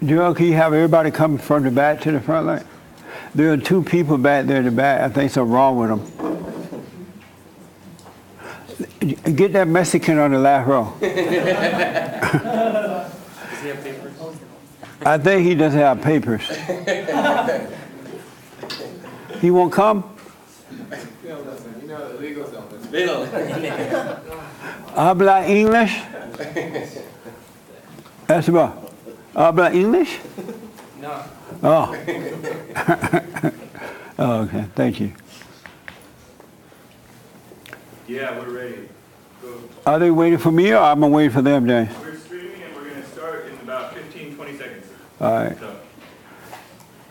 Joel, can you have everybody come from the back to the front line? There are two people back there in the back. I think something wrong with them. Get that Mexican on the last row. Does he have papers? I think he doesn't have papers. He won't come? Habla English? That's about. Habla English? No. Oh. Oh, okay. Thank you. Yeah, we're ready. Go. Are they waiting for me or I'm going to wait for them then? We're streaming and we're going to start in about 15, 20 seconds. All right. So.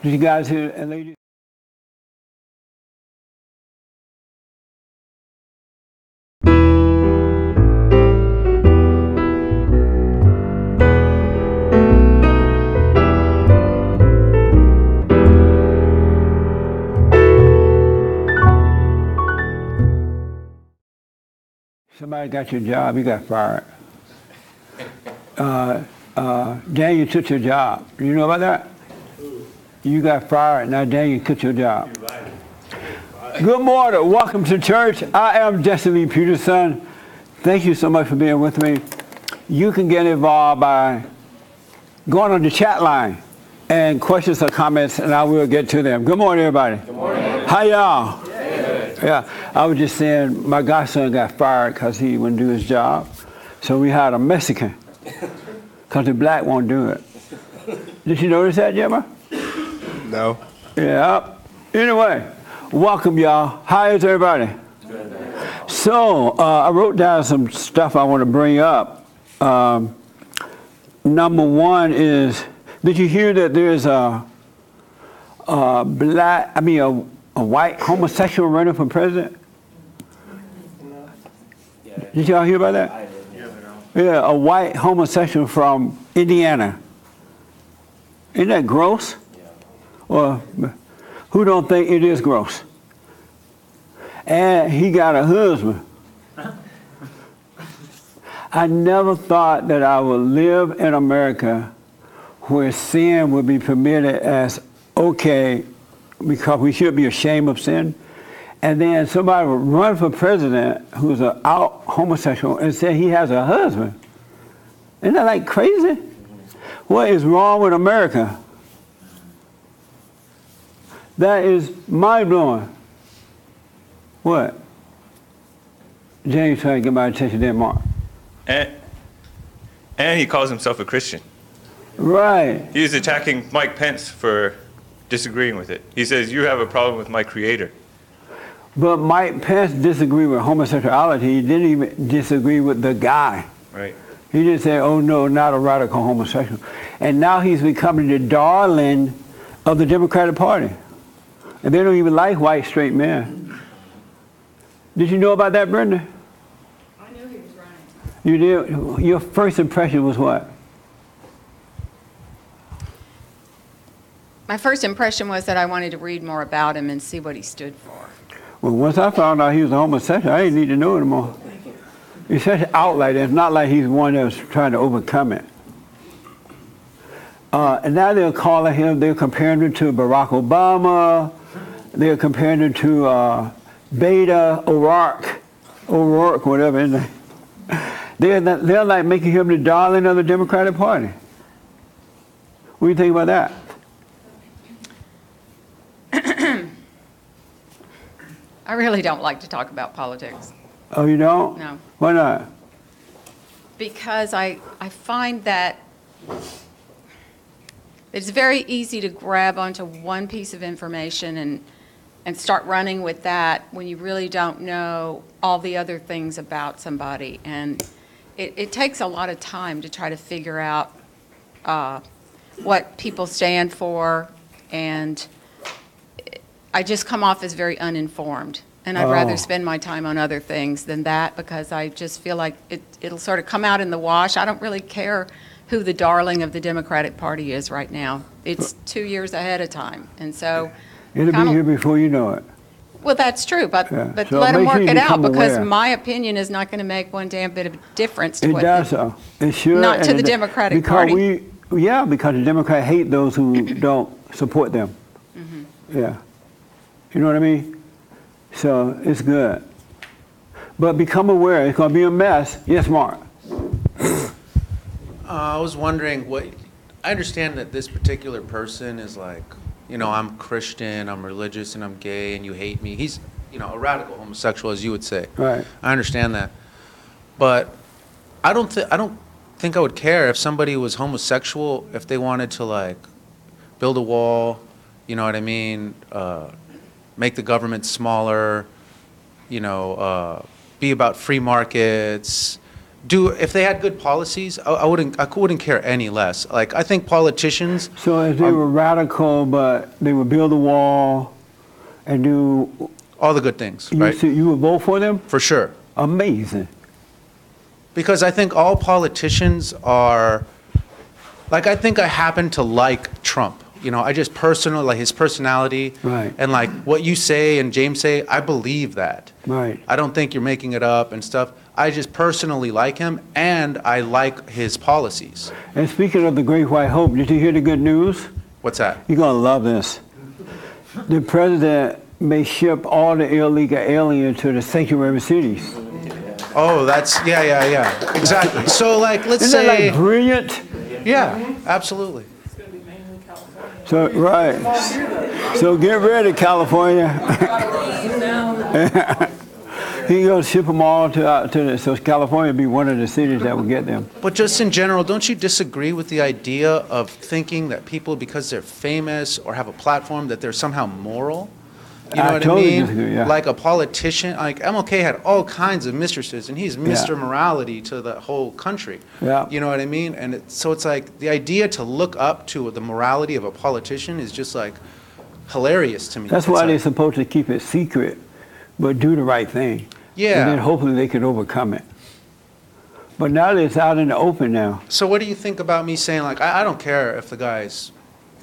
Did you guys hear a lady? Somebody got your job, you got fired. Daniel took your job. You know about that? You got fired, now Daniel took your job. Good morning, welcome to church. I am Jesse Lee Peterson. Thank you so much for being with me. You can get involved by going on the chat line and questions or comments, and I will get to them. Good morning, everybody. Good morning. How y'all? Yeah, I was just saying my godson got fired because he wouldn't do his job. So we hired a Mexican because the black won't do it. Did you notice that, Gemma? No. Yeah. Anyway, welcome, y'all. How is everybody? So I wrote down some stuff I want to bring up. Number one is, did you hear that there's a white homosexual running for president? Did y'all hear about that? Yeah, a white homosexual from Indiana. Isn't that gross? Or who don't think it is gross? And he got a husband. I never thought that I would live in America where sin would be permitted as okay, because we should be ashamed of sin. And then somebody would run for president who's an out homosexual and say he has a husband. Isn't that like crazy? What is wrong with America? That is mind-blowing. What? James trying to get my attention there, Mark. And he calls himself a Christian. Right. He's attacking Mike Pence for disagreeing with it. He says, you have a problem with my creator. But Mike Pence disagreed with homosexuality. He didn't even disagree with the guy. Right. He didn't say, oh no, not a radical homosexual. And now he's becoming the darling of the Democratic Party. And they don't even like white straight men. Did you know about that, Brenda? I knew he was running. You did? Your first impression was what? My first impression was that I wanted to read more about him and see what he stood for. Well, once I found out he was a homosexual, I didn't need to know anymore. It's such an outlier. It's not like he's one that was trying to overcome it. And now they're calling him, they're comparing him to Barack Obama. They're comparing him to Beto O'Rourke, whatever. Isn't they? They're like making him the darling of the Democratic Party. What do you think about that? I really don't like to talk about politics. Oh, you don't? No. Why not? Because I find that it's very easy to grab onto one piece of information and start running with that when you really don't know all the other things about somebody. And it takes a lot of time to try to figure out what people stand for, and I just come off as very uninformed, and I'd rather spend my time on other things than that, because I just feel like it'll sort of come out in the wash. I don't really care who the darling of the Democratic Party is right now. It's 2 years ahead of time, and so it'll be here before you know it. Well, that's true, but so let them work it out, because my opinion is not going to make one damn bit of difference to the Democratic Party. Because the Democrats hate those who don't support them. Mm-hmm. Yeah. You know what I mean? So it's good. But become aware. It's going to be a mess. Yes, Mark. I was wondering what... I understand that this particular person is like... You know, I'm Christian, I'm religious, and I'm gay, and you hate me. He's, you know, a radical homosexual, as you would say. Right. I understand that, but I don't think I would care if somebody was homosexual if they wanted to like build a wall, you know what I mean? Make the government smaller, you know, be about free markets. If they had good policies, I wouldn't care any less. Like, I think politicians... So if they were radical, but they would build a wall and do... All the good things, right? So you would vote for them? For sure. Amazing. Because I think all politicians are... Like, I think I happen to like Trump. You know, I just personally, like his personality. Right. And like what you say and James say, I believe that. Right. I don't think you're making it up and stuff. I just personally like him, and I like his policies. And speaking of the Great White Hope, did you hear the good news? What's that? You're going to love this. The president may ship all the illegal aliens to the sanctuary cities. Oh, that's, yeah. Exactly. So, like, let's say... Isn't that, like, brilliant? Yeah, absolutely. It's going to be mainly California. So, right. So get ready, California. He's going to ship them all so California would be one of the cities that would get them. But just in general, don't you disagree with the idea of thinking that people, because they're famous or have a platform, that they're somehow moral? You know what I mean? Disagree, yeah. Like a politician, like MLK had all kinds of mistresses, and he's Mr. Morality to the whole country. Yeah. You know what I mean? And so it's like the idea to look up to the morality of a politician is just like hilarious to me. That's why they're supposed to keep it secret, but do the right thing. Yeah. And then hopefully they can overcome it. But now that it's out in the open now. So what do you think about me saying, like, I don't care if the guy's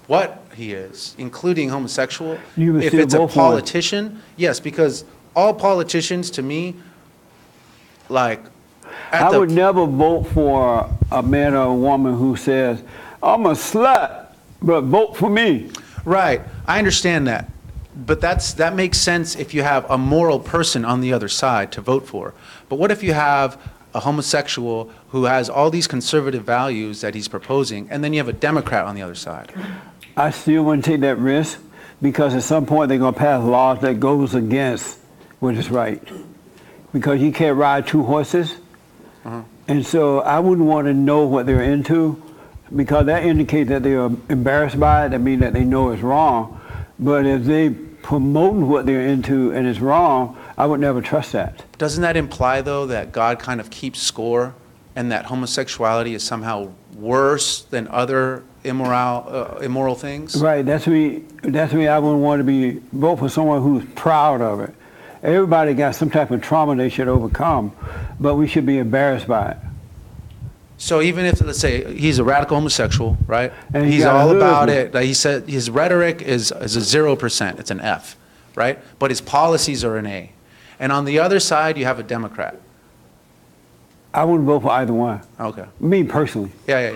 what he is, including homosexual, if it's a politician? Yes, because all politicians, to me, like... I would never vote for a man or a woman who says, I'm a slut, but vote for me. Right. I understand that. But that makes sense if you have a moral person on the other side to vote for. But what if you have a homosexual who has all these conservative values that he's proposing, and then you have a Democrat on the other side? I still wouldn't take that risk, because at some point they're going to pass laws that goes against what is right. Because you can't ride two horses. Uh-huh. And so I wouldn't want to know what they're into, because that indicates that they are embarrassed by it. That means that they know it's wrong. But if they promote what they're into and it's wrong, I would never trust that. Doesn't that imply, though, that God kind of keeps score, and that homosexuality is somehow worse than other immoral things? Right. That's me. I wouldn't want to vote for someone who's proud of it. Everybody got some type of trauma they should overcome, but we should be embarrassed by it. So even if, let's say, he's a radical homosexual, right? And he's all about it. Like he said, his rhetoric is a 0%. It's an F, right? But his policies are an A. And on the other side, you have a Democrat. I wouldn't vote for either one. Okay. Me personally. Yeah.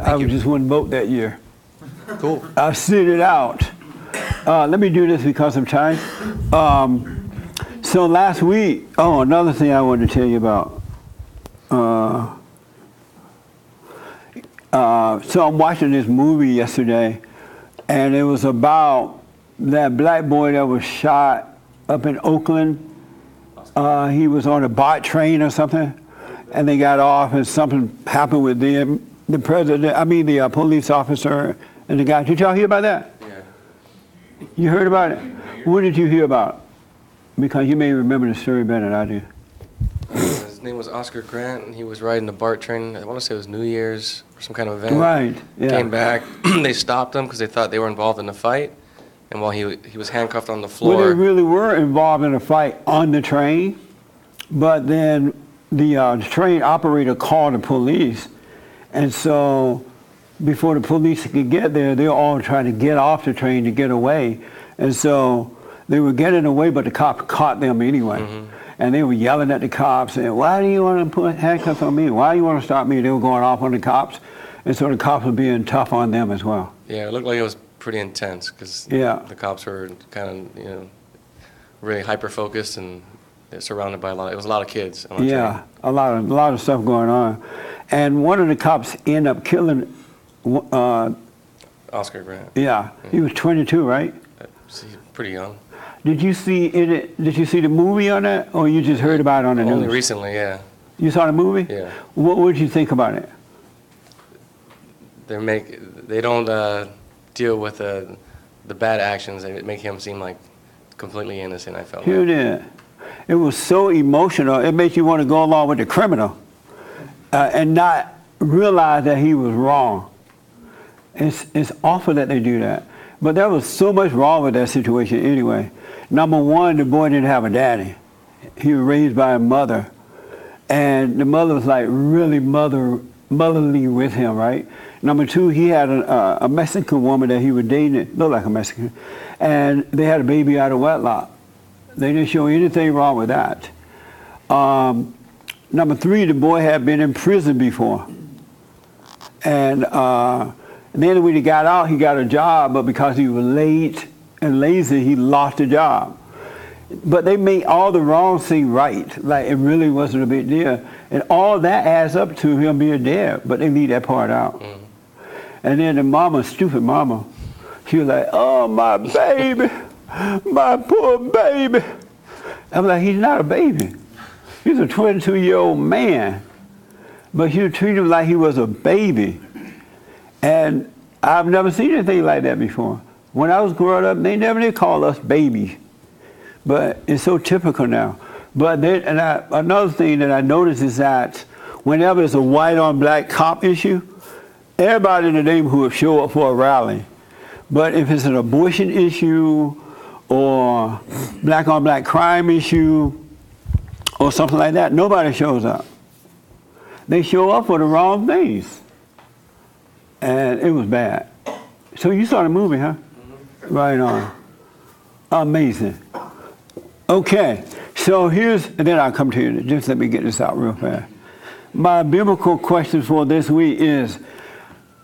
I just wouldn't vote that year. Cool. I'll sit it out. Let me do this because of time. So last week, another thing I wanted to tell you about. So I'm watching this movie yesterday, and it was about that black boy that was shot up in Oakland. He was on a BART train or something, and they got off, and something happened with them. The police officer and the guy. Did y'all hear about that? Yeah. You heard about it? What did you hear about? Because you may remember the story better than I do. His name was Oscar Grant, and he was riding the BART train. I want to say it was New Year's or some kind of event. Right. Yeah. Came back. They stopped him because they thought they were involved in a fight. And while he was handcuffed on the floor. Well, they really were involved in a fight on the train. But then the train operator called the police. And so before the police could get there, they were all trying to get off the train to get away. And so They were getting away, but the cop caught them anyway. Mm-hmm. And they were yelling at the cops, saying, why do you want to put handcuffs on me? Why do you want to stop me? They were going off on the cops. And so the cops were being tough on them as well. Yeah, it looked like it was pretty intense because the cops were kind of, really hyper-focused and surrounded by it was a lot of kids. Yeah, a lot of stuff going on. And one of the cops ended up killing... Oscar Grant. Yeah, he was 22, right? He's pretty young. Did you see the movie on that, or you just heard about it on the news? Only recently, yeah. You saw the movie? Yeah. What would you think about it? They don't deal with the bad actions. They make him seem like completely innocent, I felt. You did. It was so emotional. It made you want to go along with the criminal and not realize that he was wrong. It's awful that they do that. But there was so much wrong with that situation anyway. Number one, the boy didn't have a daddy. He was raised by a mother. And the mother was like really motherly with him, right? Number two, he had a Mexican woman that he was dating, that looked like a Mexican. And they had a baby out of wedlock. They didn't show anything wrong with that. Number three, the boy had been in prison before. And... and then when he got out, he got a job, but because he was late and lazy, he lost the job. But they made all the wrong seem right, like it really wasn't a big deal. And all that adds up to him being dead, but they leave that part out. Mm-hmm. And then the mama, stupid mama, she was like, oh, my baby, my poor baby. I'm like, he's not a baby. He's a 22-year-old man. But you treat him like he was a baby. And I've never seen anything like that before. When I was growing up, they never did call us babies. But it's so typical now. But then, another thing that I noticed is that whenever it's a white on black cop issue, everybody in the neighborhood show up for a rally. But if it's an abortion issue or black on black crime issue or something like that, nobody shows up. They show up for the wrong things. And it was bad. So you saw the movie, huh? Mm-hmm. Right on. Amazing. Okay, so and then I'll come to you. Just let me get this out real fast. My biblical question for this week is,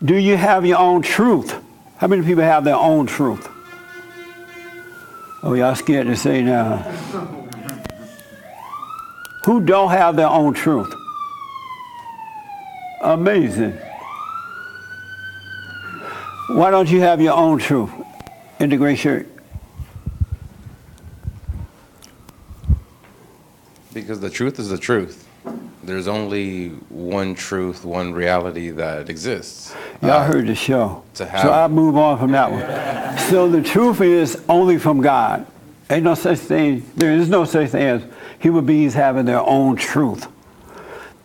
do you have your own truth? How many people have their own truth? Oh, y'all scared to say now. Who don't have their own truth? Amazing. Why don't you have your own truth in the gray shirt? Because the truth is the truth. There's only one truth, one reality that exists. Y'all heard the show. So I'll move on from that one. So the truth is only from God. Ain't no such thing. There is no such thing as human beings having their own truth.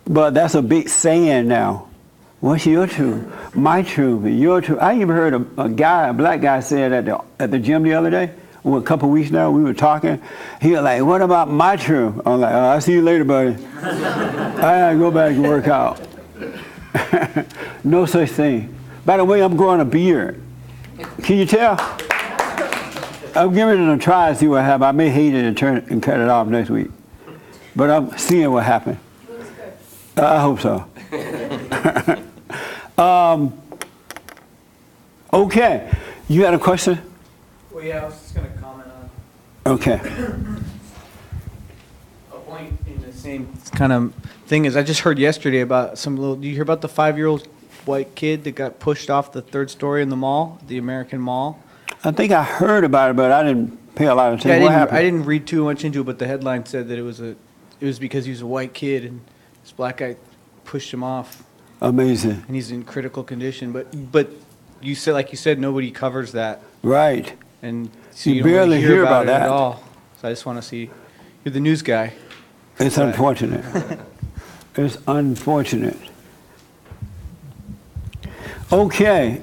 But that's a big saying now. What's your truth? My truth, your truth. I even heard a black guy said at the gym the other day, or a couple of weeks now, we were talking. He was like, what about my truth? I was like, oh, I'll see you later, buddy. I gotta go back and work out. No such thing. By the way, I'm growing a beard. Can you tell? I'm giving it a try and see what happens. I may hate it and cut it off next week. But I'm seeing what happens. I hope so. Okay, you had a question? Well, yeah, I was just going to comment on. Okay. A point in the same kind of thing is I just heard yesterday about did you hear about the 5-year-old white kid that got pushed off the third story in the mall, the American Mall? I think I heard about it, but I didn't pay a lot of attention. Yeah, I didn't read too much into it, but the headline said that it was because he was a white kid and this black guy pushed him off. Amazing. And he's in critical condition, but you said, like you said, nobody covers that. Right. And so you barely really hear about that at all. So I just want to see. You're the news guy. It's unfortunate. It's unfortunate. Okay.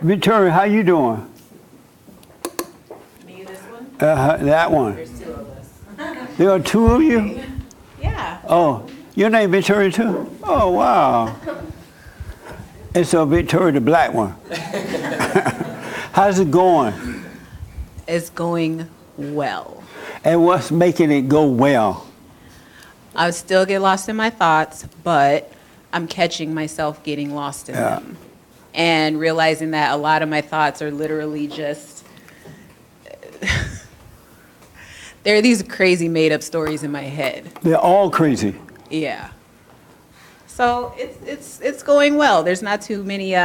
Victoria, how you doing? Me, this one. That one. There's two of us. There are two of you. Yeah. Oh. Your name Victoria too? Oh, wow. And so Victoria the black one. How's it going? It's going well. And what's making it go well? I still get lost in my thoughts, but I'm catching myself getting lost in them. And realizing that a lot of my thoughts are literally just, there are these crazy made up stories in my head. They're all crazy. Yeah. So it's going well. There's not too many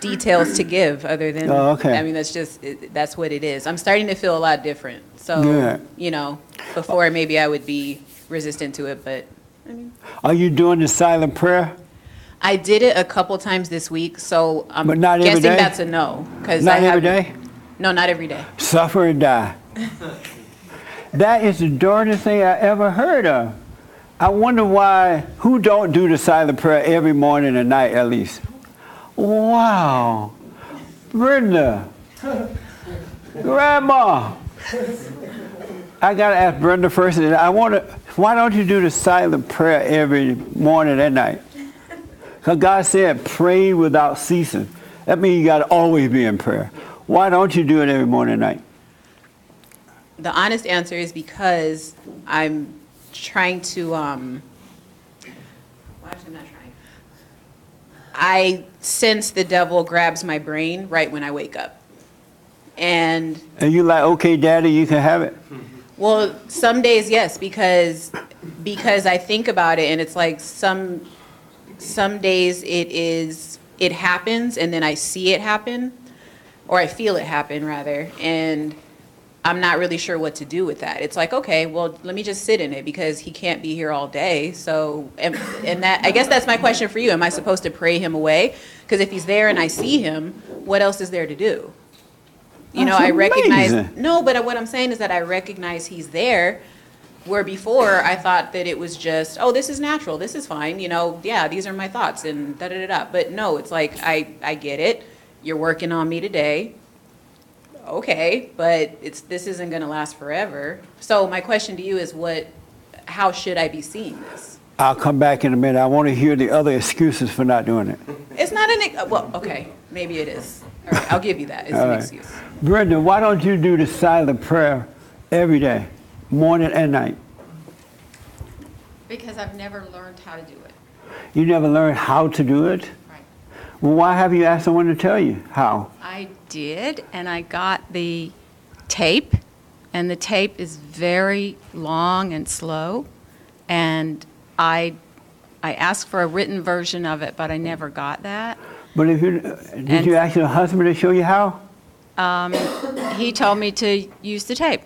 details to give other than, I mean, that's just, that's what it is. I'm starting to feel a lot different. So, you know, before maybe I would be resistant to it, but I mean. Are you doing the silent prayer? I did it a couple times this week, so I'm guessing that's a no. Not every day? No, not every day. Suffer and die. That is the dirtiest thing I ever heard of. I wonder why, who don't do the silent prayer every morning and night at least? Wow. Brenda. Grandma. I got to ask Brenda first. Why don't you do the silent prayer every morning and night? Because God said, pray without ceasing. That means you got to always be in prayer. Why don't you do it every morning and night? The honest answer is because I'm trying to, well, actually I'm not trying. I sense the devil grabs my brain right when I wake up. And you're like, okay, Daddy, you can have it? Well, some days, yes, because I think about it, and it's like some days it happens, and then I see it happen, or I feel it happen, rather, and I'm not really sure what to do with that. It's like, okay, well, let me just sit in it, because he can't be here all day. So, and that, I guess that's my question for you. Am I supposed to pray him away? Because if he's there and I see him, what else is there to do? You know, I recognize, no, but what I'm saying is that I recognize he's there, where before I thought that it was just, oh, this is natural, this is fine, you know, yeah, these are my thoughts and da-da-da-da. But no, it's like, I get it, you're working on me today, okay, but this isn't going to last forever. So my question to you is how should I be seeing this? I'll come back in a minute. I want to hear the other excuses for not doing it. It's not well, okay, maybe it is. All right, I'll give you that. It's an excuse. Brenda, why don't you do the silent prayer every day, morning and night? Because I've never learned how to do it. You never learned how to do it? Right. Well, why have you asked someone to tell you how? I did, and I got the tape, and the tape is very long and slow, and I asked for a written version of it, but I never got that. But did you ask your husband to show you how? He told me to use the tape.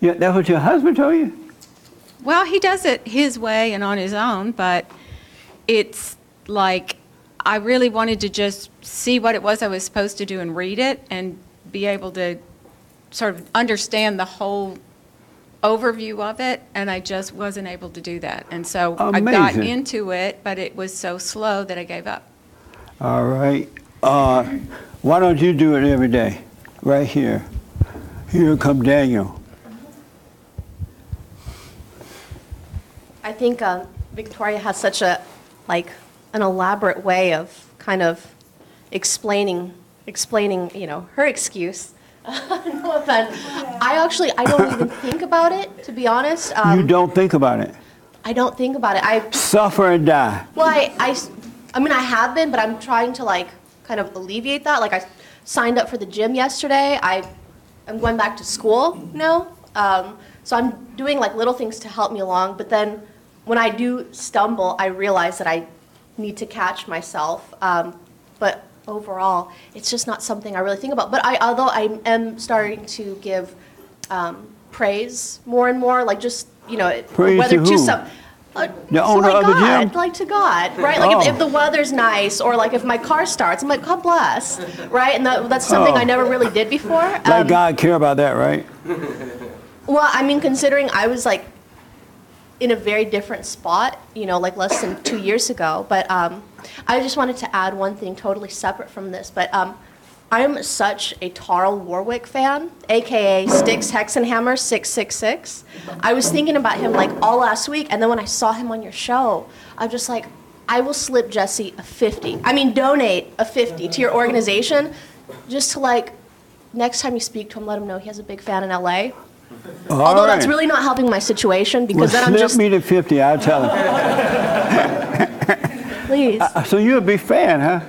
Yeah, that's what your husband told you? Well, he does it his way and on his own, but it's like I really wanted to just see what it was I was supposed to do and read it and be able to sort of understand the whole overview of it, and I just wasn't able to do that. And so amazing. I got into it, but it was so slow that I gave up. All right. Why don't you do it every day? Right here. Here come Daniel. I think Victoria has such a, like, an elaborate way of kind of explaining, you know, her excuse. No offense. I don't even think about it, to be honest. You don't think about it? I don't think about it. I suffer and die. Well, I mean, I have been, but I'm trying to, like, kind of alleviate that. Like, I signed up for the gym yesterday. I'm going back to school now. So I'm doing, like, little things to help me along. But then when I do stumble, I realize that I need to catch myself. But overall, it's just not something I really think about. But although I am starting to give praise more and more, like, just, you know, praise whether to some. The owner of the gym? Like to God, right? Like if the weather's nice, or like if my car starts, I'm like, God bless, right? And that's something I never really did before. Let God care about that, right? Well, I mean, considering I was like in a very different spot, you know, like less than 2 years ago. But I just wanted to add one thing totally separate from this. But I'm such a Tarl Warwick fan, aka Sticks Hexenhammer 666. I was thinking about him like all last week, and then when I saw him on your show, I'm just like, I will slip Jesse a $50. I mean, donate a $50 to your organization just to like, next time you speak to him, let him know he has a big fan in LA. All Although right. That's really not helping my situation because well, then I'm just. Snip me to 50, I'll tell him. Please. So you're a big fan, huh?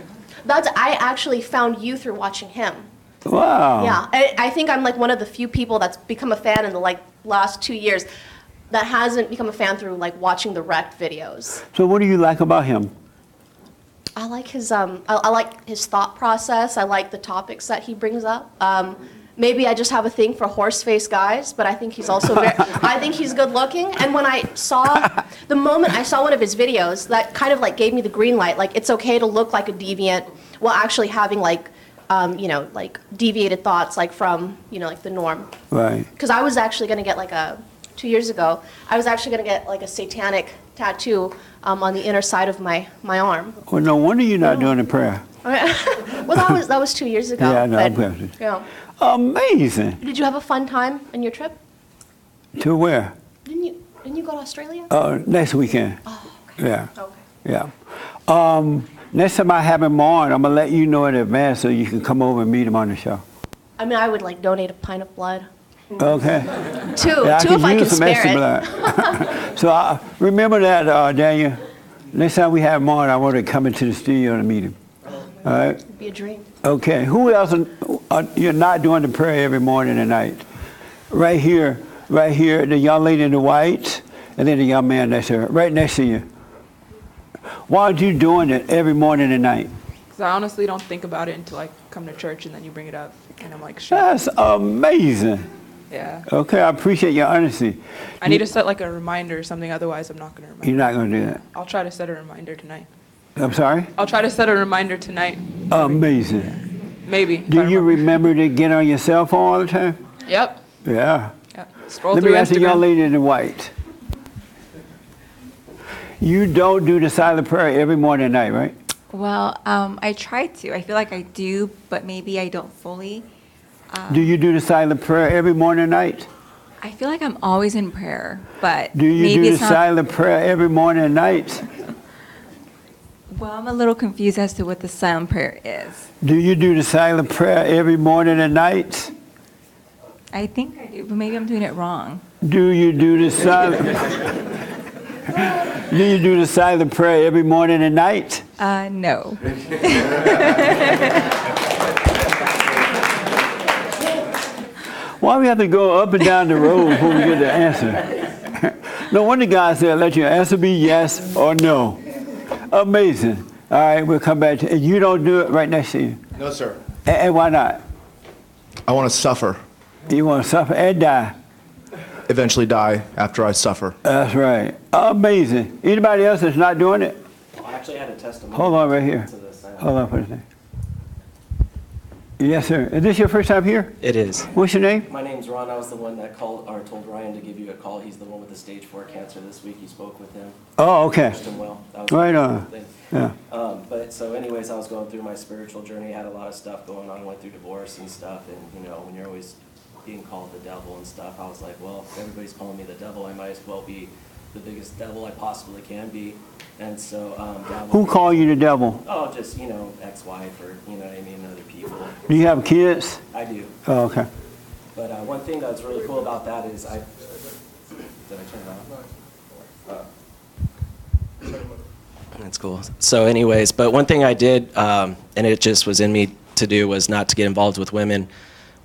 I actually found you through watching him. Wow. Yeah, I think I'm like one of the few people that's become a fan in the like last 2 years that hasn't become a fan through like watching the rec videos. So what do you like about him? I like his I like his thought process. I like the topics that he brings up. Maybe I just have a thing for horse-face guys, but I think he's also very, I think he's good looking. And when I saw, the moment I saw one of his videos, that kind of like gave me the green light. Like, it's okay to look like a deviant while actually having like, you know, like deviated thoughts like from, you know, like the norm. Right. Because I was actually going to get like a, 2 years ago, I was actually going to get like a satanic tattoo on the inner side of my arm. Well, no wonder you're not doing a prayer. Well, that was 2 years ago. Yeah, no, but, yeah. Amazing. Did you have a fun time on your trip? To where? Didn't you go to Australia? Next weekend. Oh, okay. Yeah. Okay. Yeah. Next time I have him on, I'm gonna let you know in advance so you can come over and meet him on the show. I mean, I would like donate a pint of blood. Okay. Two if I can spare it. Blood. So remember that, Daniel. Next time we have him on, I want to come into the studio and meet him. All right. It'd be a dream. Okay. Who else? You're not doing the prayer every morning and night. Right here, the young lady in the white, and then the young man next to her, right next to you. Why are you doing it every morning and night? Because I honestly don't think about it until I come to church, and then you bring it up, and I'm like, shit. That's amazing. Yeah. Okay, I appreciate your honesty. I need to set like a reminder or something, otherwise I'm not going to remember. You're not going to do that. I'll try to set a reminder tonight. I'm sorry? I'll try to set a reminder tonight. Amazing. Yeah. Maybe. Do you remember to get on your cell phone all the time? Yep. Yeah. Scroll through Instagram. Let me ask the young lady in the white. You don't do the silent prayer every morning and night, right? Well, I try to. I feel like I do, but maybe I don't fully. Do you do the silent prayer every morning and night? I feel like I'm always in prayer, but do you do the silent prayer every morning and night? Well, I'm a little confused as to what the silent prayer is. Do you do the silent prayer every morning and night? I think I do, but maybe I'm doing it wrong. Do you do the silent do you do the silent prayer every morning and night? No. Why do we have to go up and down the road before we get the answer? No wonder God said, let your answer be yes or no. Amazing. All right, we'll come back to you. You don't do it right next to you? No, sir. And why not? I want to suffer. You want to suffer and die? Eventually die after I suffer. That's right. Amazing. Anybody else that's not doing it? Well, I actually had a testimony. Hold on right here. Hold on for a second. Yes, sir. Is this your first time here? It is. What's your name? My name's Ron. I was the one that called or told Ryan to give you a call. He's the one with the stage 4 cancer this week. You spoke with him. Oh, okay. Him well. Right on. Yeah. But so anyways, I was going through my spiritual journey. I had a lot of stuff going on. I went through divorce and stuff. And, you know, when you're always being called the devil and stuff, I was like, well, if everybody's calling me the devil, I might as well be the biggest devil I possibly can be. And so, who call you the devil? Oh, just, you know, ex-wife or, you know what I mean, other people. Do you have kids? I do. Oh, okay. But one thing that's really cool about that is I... Did I turn it off? That's cool. So anyways, but one thing I did, and it just was in me to do, was not to get involved with women,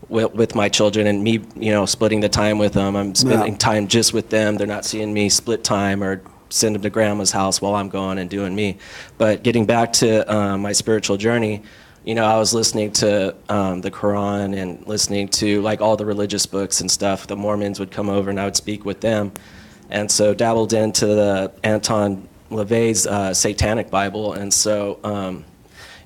with my children, and me, you know, splitting the time with them. I'm spending time just with them. They're not seeing me split time or... send them to grandma's house while I'm going and doing me. But getting back to my spiritual journey, you know, I was listening to the Quran and listening to like all the religious books and stuff. The Mormons would come over and I would speak with them. And so dabbled into the Anton LaVey's Satanic Bible. And so,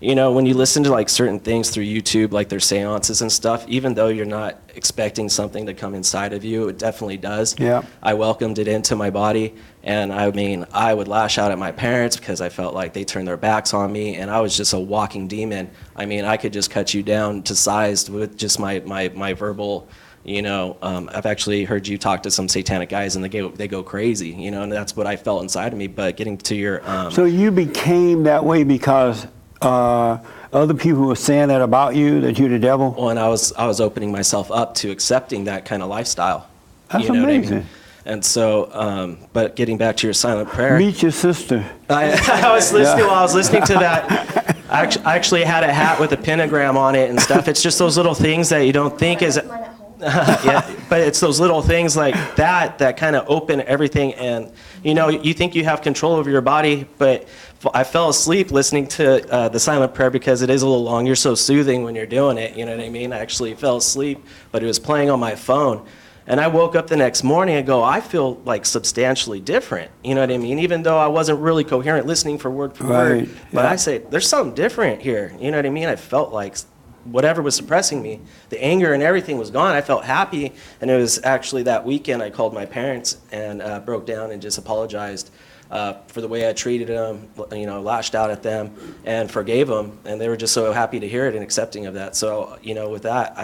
you know, when you listen to like certain things through YouTube, like their seances and stuff, even though you're not expecting something to come inside of you, it definitely does. Yeah. I welcomed it into my body. And I mean, I would lash out at my parents because I felt like they turned their backs on me and I was just a walking demon. I mean, I could just cut you down to size with just my verbal, you know, I've actually heard you talk to some satanic guys and they go crazy, you know, and that's what I felt inside of me. But getting to your... So you became that way because other people were saying that about you, that you're the devil? Well, and I was opening myself up to accepting that kind of lifestyle. That's you know amazing. What I mean? And so, but getting back to your silent prayer. Meet your sister. I was listening to that. I actually had a hat with a pentagram on it and stuff. It's just those little things that you don't think is... yeah, but it's those little things like that kind of open everything. And, you know, you think you have control over your body, but I fell asleep listening to the silent prayer because it is a little long. You're so soothing when you're doing it, you know what I mean? I actually fell asleep, but it was playing on my phone. And I woke up the next morning and go, I feel like substantially different, you know what I mean? Even though I wasn't really coherent listening for right, word, but yeah. I say, there's something different here, you know what I mean? I felt like whatever was suppressing me, the anger and everything was gone. I felt happy, and it was actually that weekend I called my parents and broke down and just apologized for the way I treated them, you know, lashed out at them, and forgave them, and they were just so happy to hear it and accepting of that. So, you know, with that,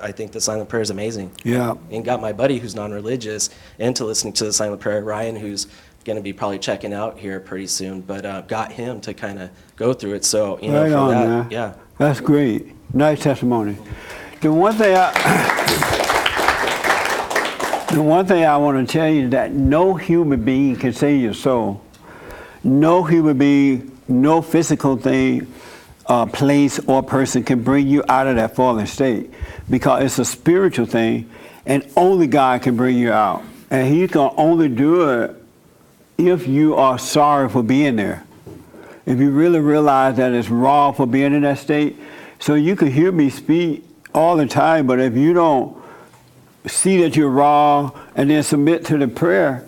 I think the silent prayer is amazing. Yeah. And got my buddy who's non-religious into listening to the silent prayer, Ryan, who's going to be probably checking out here pretty soon, but got him to kind of go through it. So, you know, right for on, that, man. Yeah. That's great. Nice testimony. The one thing I want to tell you is that no human being can save your soul. No human being, no physical thing, place or person can bring you out of that fallen state, because it's a spiritual thing, and only God can bring you out. And He can only do it if you are sorry for being there. If you really realize that it's wrong for being in that state. So you can hear me speak all the time, but if you don't see that you're wrong and then submit to the prayer,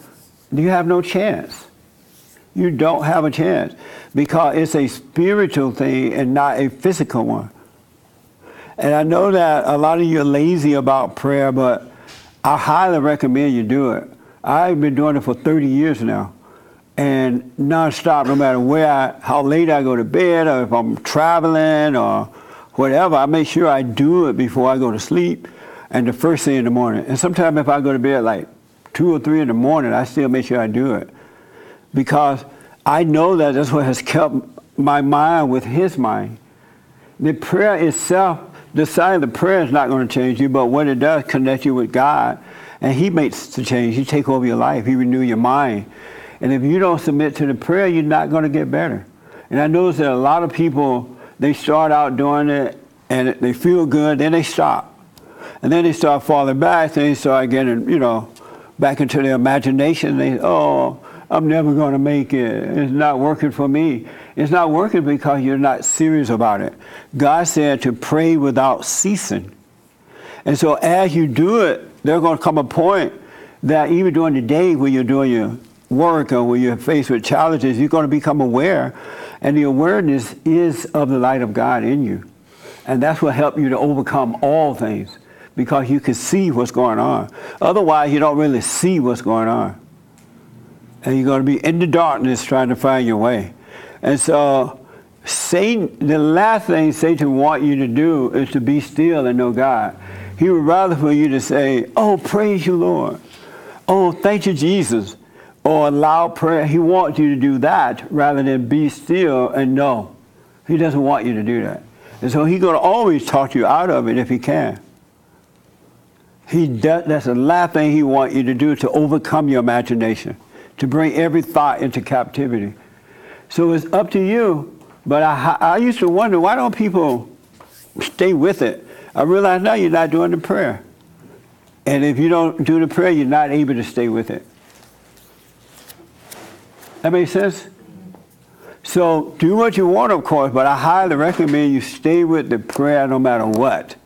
you have no chance. You don't have a chance, because it's a spiritual thing and not a physical one. And I know that a lot of you are lazy about prayer, but I highly recommend you do it. I've been doing it for 30 years now. And nonstop, no matter how late I go to bed, or if I'm traveling or whatever, I make sure I do it before I go to sleep and the first thing in the morning. And sometimes if I go to bed like 2 or 3 in the morning, I still make sure I do it, because I know that that's what has kept my mind with His mind. The prayer itself, the silent prayer is not going to change you, but what it does, connect you with God, and He makes the change. He takes over your life. He renews your mind. And if you don't submit to the prayer, you're not going to get better. And I notice that a lot of people, they start out doing it, and they feel good, then they stop. And then they start falling back, then they start getting, you know, back into their imagination. They, I'm never going to make it. It's not working for me. It's not working because you're not serious about it. God said to pray without ceasing. And so as you do it, there's going to come a point that even during the day when you're doing your work or when you're faced with challenges, you're going to become aware, and the awareness is of the light of God in you, and that's what helps you to overcome all things, because you can see what's going on. Otherwise, you don't really see what's going on, and you're going to be in the darkness trying to find your way. And so Satan, the last thing Satan wants you to do is to be still and know God. He would rather for you to say, oh, praise you, Lord, oh, thank you, Jesus, or allow prayer. He wants you to do that rather than be still and know. He doesn't want you to do that. And so He's going to always talk you out of it if He can. That's the last thing He wants you to do, to overcome your imagination, to bring every thought into captivity. So it's up to you. But I used to wonder, why don't people stay with it? I realize now you're not doing the prayer. And if you don't do the prayer, you're not able to stay with it. That makes sense? So do what you want, of course, but I highly recommend you stay with the prayer no matter what.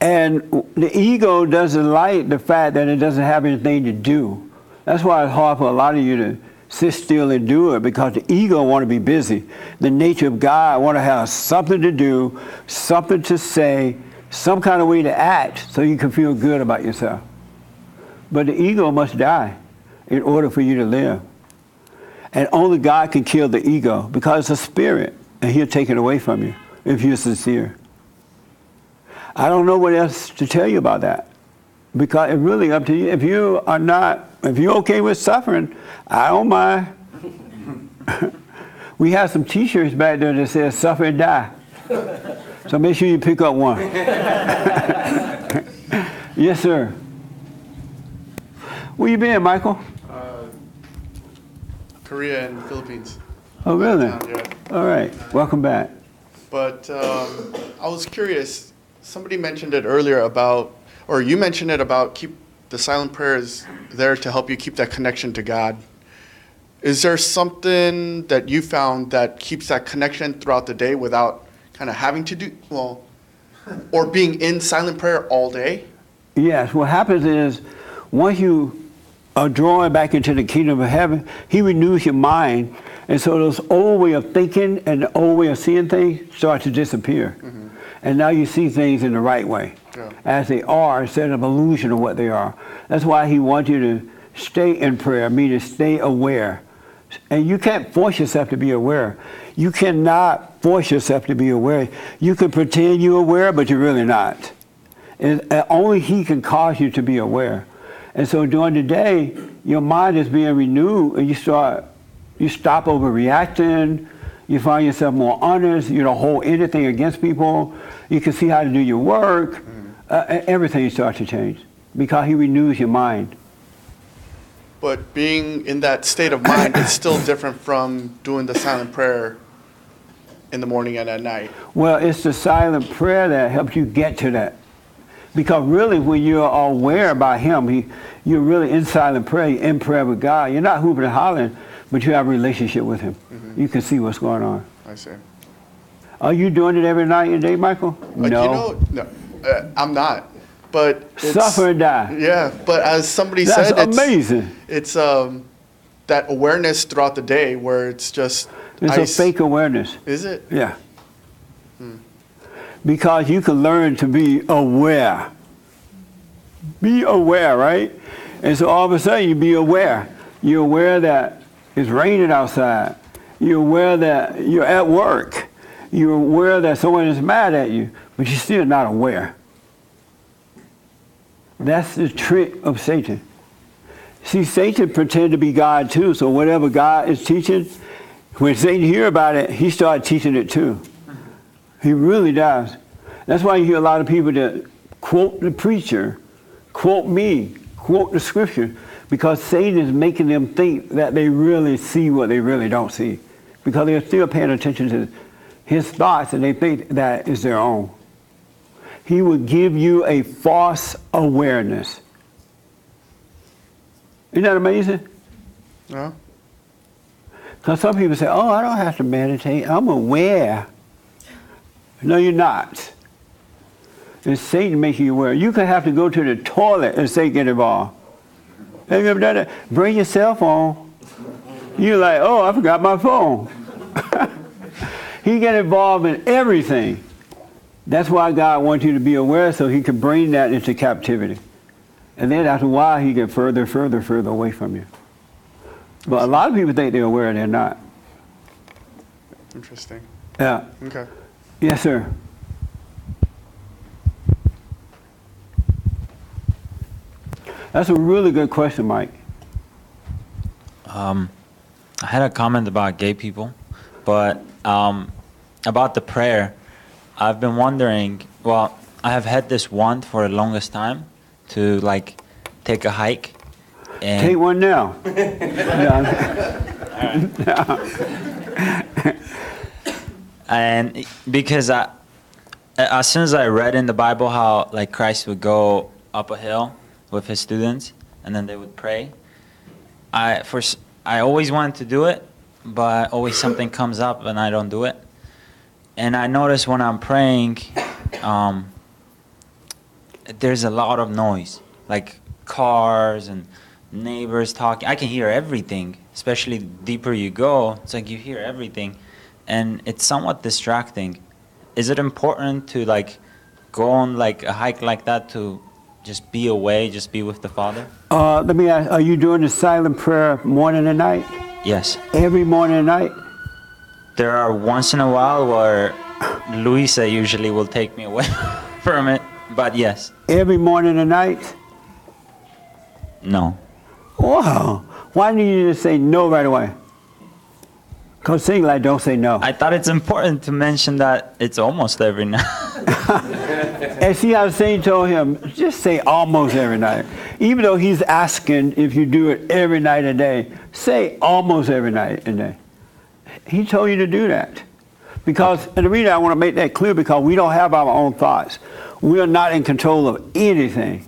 And the ego doesn't like the fact that it doesn't have anything to do. That's why it's hard for a lot of you to sit still and do it, because the ego want to be busy. The nature of God want to have something to do, something to say, some kind of way to act so you can feel good about yourself. But the ego must die in order for you to live. And only God can kill the ego, because it's a spirit, and He'll take it away from you if you're sincere. I don't know what else to tell you about that, because it's really up to you. If you are not, if you're okay with suffering, I don't mind. We have some t-shirts back there that says suffer and die. So make sure you pick up one. Yes, sir. Where you been, Michael? Korea and the Philippines. Oh, really? Yeah. All right. Welcome back. But I was curious. Somebody mentioned it earlier about, or you mentioned it about keep the silent prayers there to help you keep that connection to God. Is there something that you found that keeps that connection throughout the day without kind of having to do, well, or being in silent prayer all day? Yes. What happens is once you are drawn back into the kingdom of heaven, he renews your mind. And so those old way of thinking and the old way of seeing things start to disappear. Mm-hmm. And now you see things in the right way, yeah, as they are, instead of illusion of what they are. That's why he wants you to stay in prayer, meaning stay aware. And you can't force yourself to be aware. You cannot force yourself to be aware. You can pretend you're aware, but you're really not. And only he can cause you to be aware. And so during the day, your mind is being renewed, and you stop overreacting. You find yourself more honest. You don't hold anything against people. You can see how to do your work. Everything starts to change because he renews your mind. But being in that state of mind is still different from doing the silent prayer in the morning and at night. Well, it's the silent prayer that helps you get to that. Because really, when you're aware about him, you're really in silent prayer, you're in prayer with God. You're not hooping and hollering, but you have a relationship with him. Mm-hmm. You can see what's going on. I see. Are you doing it every night and day, Michael? No. I'm not. But it's, suffer and die. Yeah, but as somebody said, it's amazing. It's that awareness throughout the day where it's just... It's a fake awareness. Is it? Yeah. Because you can learn to be aware. Be aware, right? And so all of a sudden you be aware. You're aware that it's raining outside. You're aware that you're at work. You're aware that someone is mad at you, but you're still not aware. That's the trick of Satan. See, Satan pretend to be God too, so whatever God is teaching, when Satan hears about it, he starts teaching it too. He really does. That's why you hear a lot of people that quote the preacher, quote me, quote the scripture, because Satan is making them think that they really see what they really don't see, because they're still paying attention to his thoughts and they think that is their own. He will give you a false awareness. Isn't that amazing? Yeah. Because some people say, oh, I don't have to meditate, I'm aware. No, you're not. It's Satan making you aware. You could have to go to the toilet and Satan get involved. Have you ever done that? Bring your cell phone. You're like, oh, I forgot my phone. He get involved in everything. That's why God wants you to be aware, so he can bring that into captivity. And then after a while, he get further away from you. But a lot of people think they're aware and they're not. Interesting. Yeah. Okay. Yes, sir. That's a really good question, Mike. I had a comment about gay people, but about the prayer, I've been wondering, well, I have had this want for the longest time to like take a hike. And take one now. No. And because as soon as I read in the Bible how like Christ would go up a hill with his students and then they would pray, I always wanted to do it, but always something comes up and I don't do it. And I notice when I'm praying, there's a lot of noise, like cars and neighbors talking. I can hear everything, especially the deeper you go. It's like you hear everything. And it's somewhat distracting. Is it important to like go on like a hike like that to just be away, just be with the Father? Let me ask, are you doing the silent prayer morning and night? Yes. Every morning and night? There are once in a while where Luisa usually will take me away from it, but yes. Every morning and night? No. Wow. Why didn't you just say no right away? Consigla, don't say no. I thought it's important to mention that it's almost every night. And see how Saint told him, just say almost every night. Even though he's asking if you do it every night a day, say almost every night a day. He told you to do that. Because, and the reason I want to make that clear, because we don't have our own thoughts. We are not in control of anything.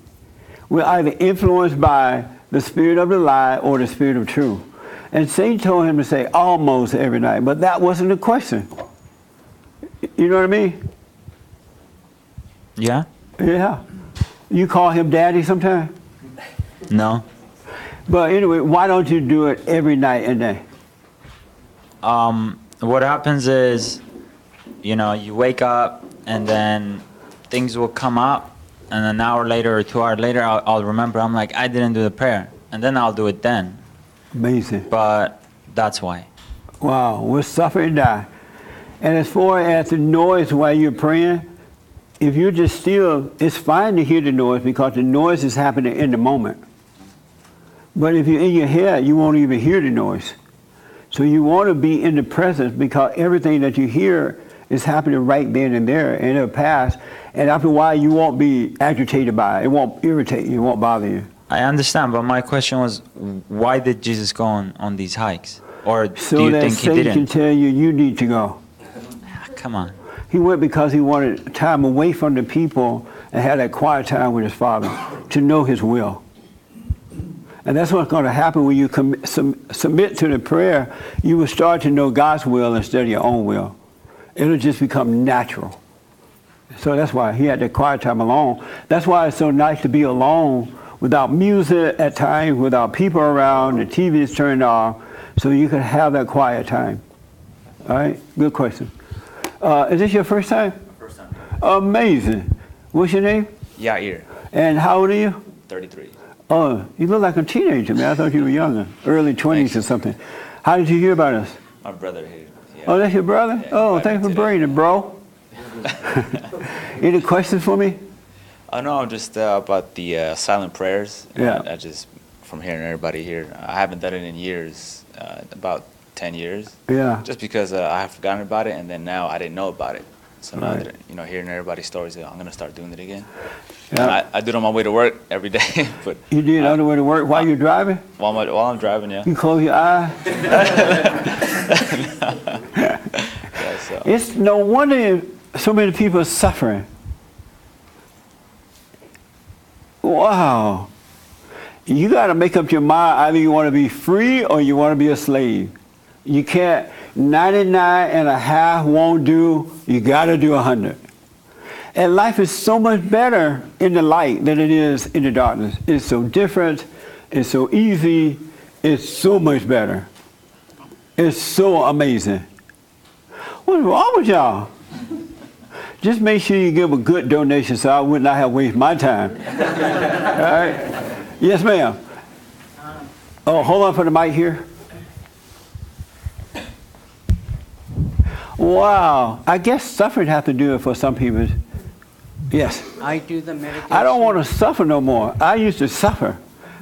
We're either influenced by the spirit of the lie or the spirit of truth. And Satan told him to say almost every night, but that wasn't the question. You know what I mean? Yeah. Yeah. You call him daddy sometime? No. But anyway, why don't you do it every night and day? What happens is, you know, you wake up and then things will come up, and an hour later or 2 hours later, I'll remember. I'm like, I didn't do the prayer, and then I'll do it then. Amazing. But that's why. Wow, we'll suffer and die. And as far as the noise while you're praying, if you're just still, it's fine to hear the noise because the noise is happening in the moment. But if you're in your head, you won't even hear the noise. So you want to be in the presence because everything that you hear is happening right then and there, and it'll pass. And after a while, you won't be agitated by it. It won't irritate you. It won't bother you. I understand, but my question was, why did Jesus go on these hikes? Or so do you think he didn't? So that Satan can tell you, you need to go. Come on. He went because he wanted time away from the people and had that quiet time with his Father to know his will. And that's what's going to happen when you submit to the prayer. You will start to know God's will instead of your own will. It'll just become natural. So that's why he had that quiet time alone. That's why it's so nice to be alone without music at times, without people around, the TV is turned off, so you can have that quiet time. All right? Good question. Is this your first time? First time. Amazing. What's your name? Yair. And how old are you? 33. Oh, you look like a teenager, man. I thought you were younger, early 20s or something. How did you hear about us? My brother here. Yeah. Oh, that's your brother? Yeah, oh, thanks for bringing it, bro. Any questions for me? I know just about the silent prayers. Yeah. I just, from hearing everybody here, I haven't done it in years, about 10 years. Yeah. Just because I have forgotten about it, and then now I didn't know about it. So now that, you know, hearing everybody's stories, I'm going to start doing it again. Yeah. I do it on my way to work every day. But you do it on the way to work while you're driving? While I'm driving, yeah. You close your eye? Yeah, so. It's no wonder so many people are suffering. Wow. You got to make up your mind. Either you want to be free or you want to be a slave. You can't. 99 and a half won't do. You got to do 100. And life is so much better in the light than it is in the darkness. It's so different. It's so easy. It's so much better. It's so amazing. What's wrong with y'all? Just make sure you give a good donation so I would not have wasted my time. All right? Yes, ma'am. Oh, hold on for the mic here. Wow. I guess suffering have to do it for some people. Yes. I do the meditation. I don't want to suffer no more. I used to suffer.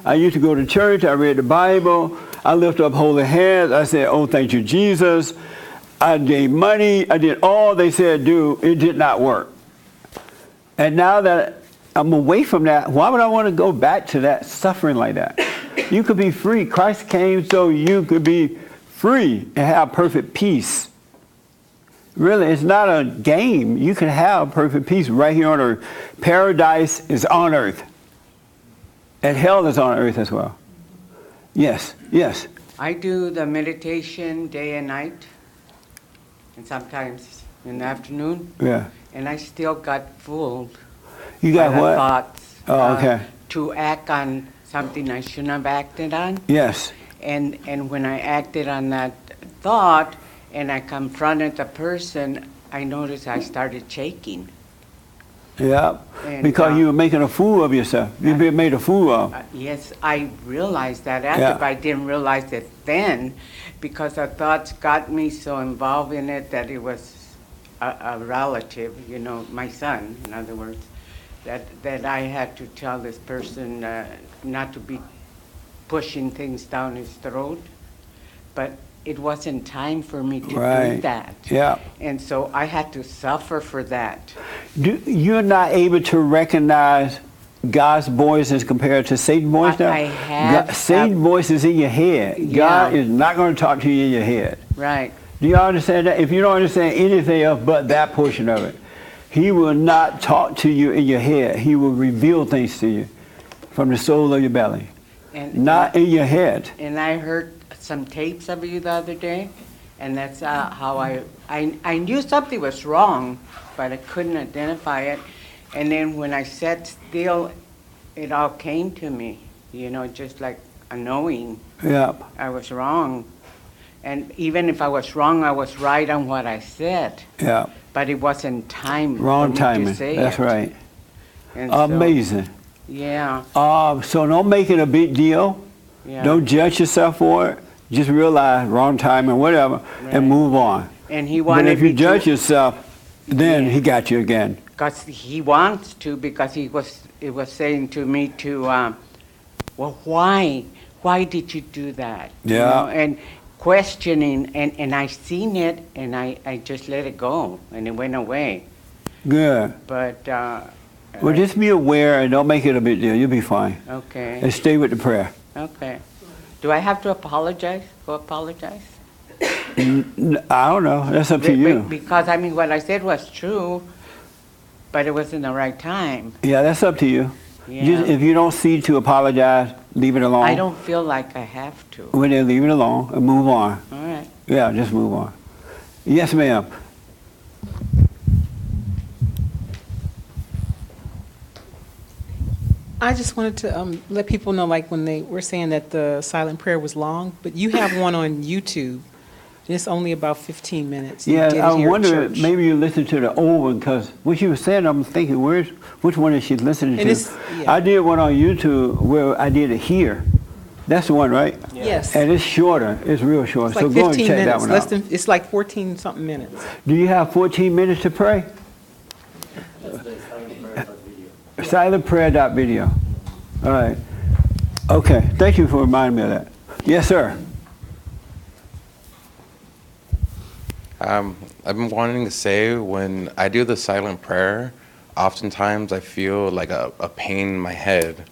I used to go to church. I read the Bible. I lift up holy hands. I said, oh, thank you, Jesus. I gave money. I did all they said do. It did not work. And now that I'm away from that, why would I want to go back to that suffering like that? You could be free. Christ came so you could be free and have perfect peace. Really, it's not a game. You can have perfect peace right here on earth. Paradise is on earth. And hell is on earth as well. Yes, yes. I do the meditation day and night, and sometimes in the afternoon. Yeah. And I still got fooled. You got what? Thoughts. Oh, okay. To act on something I shouldn't have acted on. Yes. And when I acted on that thought, and I confronted the person, I noticed I started shaking. Yeah, and, because you were making a fool of yourself. You've been made a fool of. Yes, I realized that after, but I didn't realize it then, because the thoughts got me so involved in it that it was a relative, you know, my son, in other words, that I had to tell this person not to be pushing things down his throat, but it wasn't time for me to do that. Yeah. And so I had to suffer for that. You're not able to recognize God's voice as compared to Satan's voice now? I have. Satan's voice is in your head. Yeah. God is not going to talk to you in your head. Right. Do you understand that? If you don't understand anything else but that portion of it, he will not talk to you in your head. He will reveal things to you from the soul of your belly, and not in your head. And I heard some tapes of you the other day, and that's how I knew something was wrong, but I couldn't identify it. And then when I sat still, it all came to me, you know, just like a knowing. Yeah. I was wrong. And even if I was wrong, I was right on what I said. Yeah. But it wasn't time. Wrong timing. To say that's it. Right. And amazing. So, yeah. So don't make it a big deal. Yeah. Don't judge yourself for it. Just realize wrong timing, whatever, right. And move on. And he wanted. But if you judge yourself, then he got you again. Because he wants to. Because it was saying to me to, well, why did you do that? Yeah. You know? And questioning, and I seen it, and I just let it go, and it went away. Good. But well, just be aware and don't make it a big deal. You'll be fine. Okay. And stay with the prayer. Okay. Do I have to apologize? Go apologize? I don't know. That's up to you. Because I mean, what I said was true, but it wasn't the right time. Yeah, that's up to you. Yeah. Just, if you don't see to apologize, leave it alone. I don't feel like I have to. Well, then leave it alone and move on. All right. Yeah, just move on. Yes, ma'am. I just wanted to let people know, like when they were saying that the silent prayer was long, but you have one on YouTube, and it's only about 15 minutes. Yeah, I wonder if maybe you listened to the old one, because what she was saying, I'm thinking, which one is she listening to? Yeah. I did one on YouTube where I did it here. That's the one, right? Yeah. Yes. And it's shorter. It's real short. It's like so 15 go and check minutes, that one out. It's like 14-something minutes. Do you have 14 minutes to pray? Silentprayer.video. All right. Okay. Thank you for reminding me of that. Yes, sir. I've been wanting to say, when I do the silent prayer, oftentimes I feel like a pain in my head.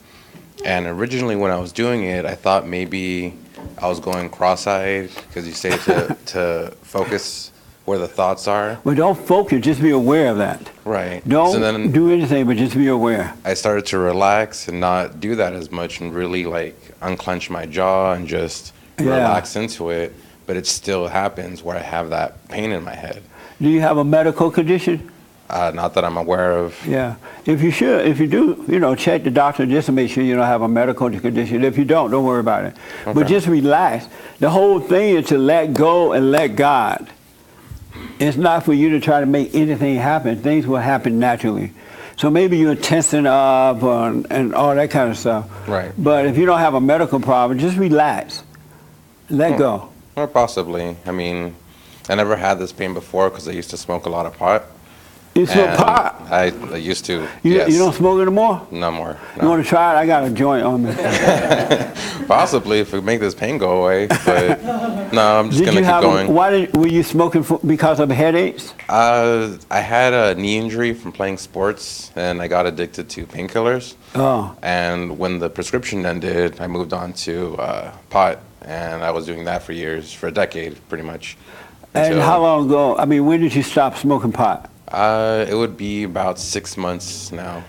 And originally when I was doing it, I thought maybe I was going cross-eyed, because you say to focus where the thoughts are. Well, don't focus, just be aware of that. Right. Don't do anything, but just be aware. I started to relax and not do that as much and really like unclench my jaw and just relax into it. But it still happens where I have that pain in my head. Do you have a medical condition? Not that I'm aware of. Yeah. If you do, you know, check the doctor just to make sure you don't have a medical condition. If you don't worry about it. Okay. But just relax. The whole thing is to let go and let God. It's not for you to try to make anything happen. Things will happen naturally. So maybe you're tensing up and all that kind of stuff. Right. But if you don't have a medical problem, just relax. Let go. Or possibly. I mean, I never had this pain before because I used to smoke a lot of pot. You smoke pot? I used to, yes. You don't smoke anymore? No more. No. You want to try it? I got a joint on me. Possibly, if we make this pain go away. But no, I'm just going to keep going. Were you smoking because of headaches? I had a knee injury from playing sports, and I got addicted to painkillers. Oh. And when the prescription ended, I moved on to pot. And I was doing that for years, for a decade, pretty much. And how long ago, I mean, when did you stop smoking pot? It would be about 6 months now.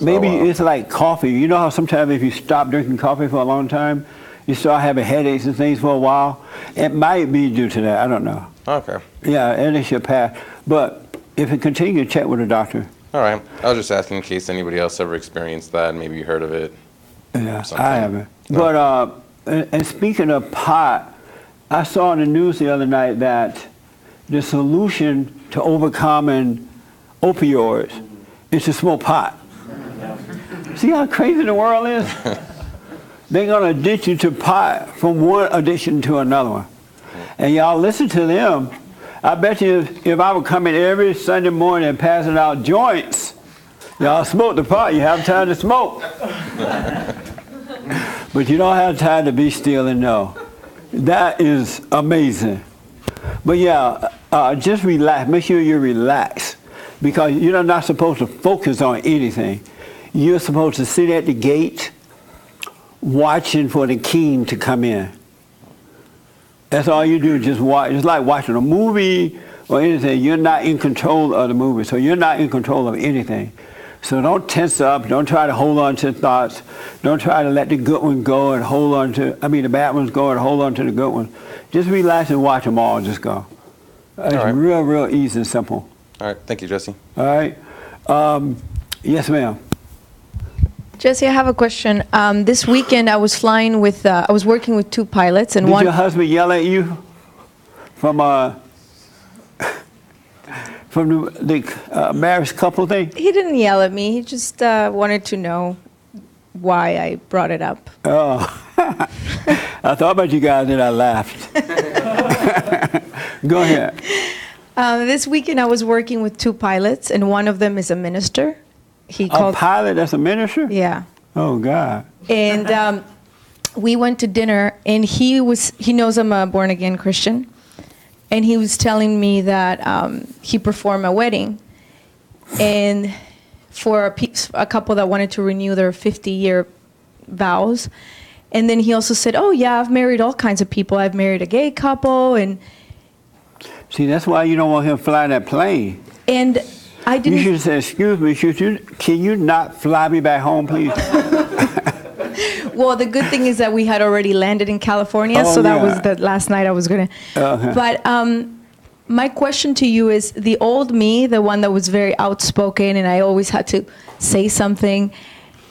Maybe it's like coffee. You know how sometimes if you stop drinking coffee for a long time, you start having headaches and things for a while? It might be due to that. I don't know. Okay. Yeah, and it's your path. But if it continues, check with a doctor. All right. I was just asking in case anybody else ever experienced that and maybe you heard of it. Yeah, sometime. I haven't. No. But... And speaking of pot, I saw on the news the other night that the solution to overcoming opioids is to smoke pot. See how crazy the world is? They're going to addict you to pot from one addiction to another one. And y'all listen to them. I bet you if I were coming every Sunday morning and passing out joints, y'all smoke the pot. You have time to smoke. But you don't have time to be still and know. That is amazing. But yeah, just relax. Make sure you relax, because you're not supposed to focus on anything. You're supposed to sit at the gate watching for the king to come in. That's all you do, just watch. It's like watching a movie or anything. You're not in control of the movie, so you're not in control of anything. So don't tense up. Don't try to hold on to thoughts. Don't try to let the good one go and hold on to, I mean, the bad ones go and hold on to the good one. Just relax and watch them all just go. It's right. Real easy and simple. All right. Thank you, Jesse. All right. Yes, ma'am. Jesse, I have a question. This weekend I was flying with, I was working with two pilots. And Did your husband yell at you from the marriage couple thing? He didn't yell at me. He just wanted to know why I brought it up. Oh. I thought about you guys and I laughed. Go ahead. This weekend I was working with two pilots, and one of them is a minister. He called, a pilot that's a minister? Yeah. Oh, God. And we went to dinner, and he knows I'm a born-again Christian. And he was telling me that he performed a wedding, and for a couple that wanted to renew their 50-year vows. And then he also said, oh, yeah, I've married all kinds of people. I've married a gay couple. And see, that's why you don't want him to fly that plane. And I didn't. You should say, excuse me, can you not fly me back home, please? Well, the good thing is that we had already landed in California, so that was the last night I was going to. But my question to you is, the old me, the one that was very outspoken and I always had to say something,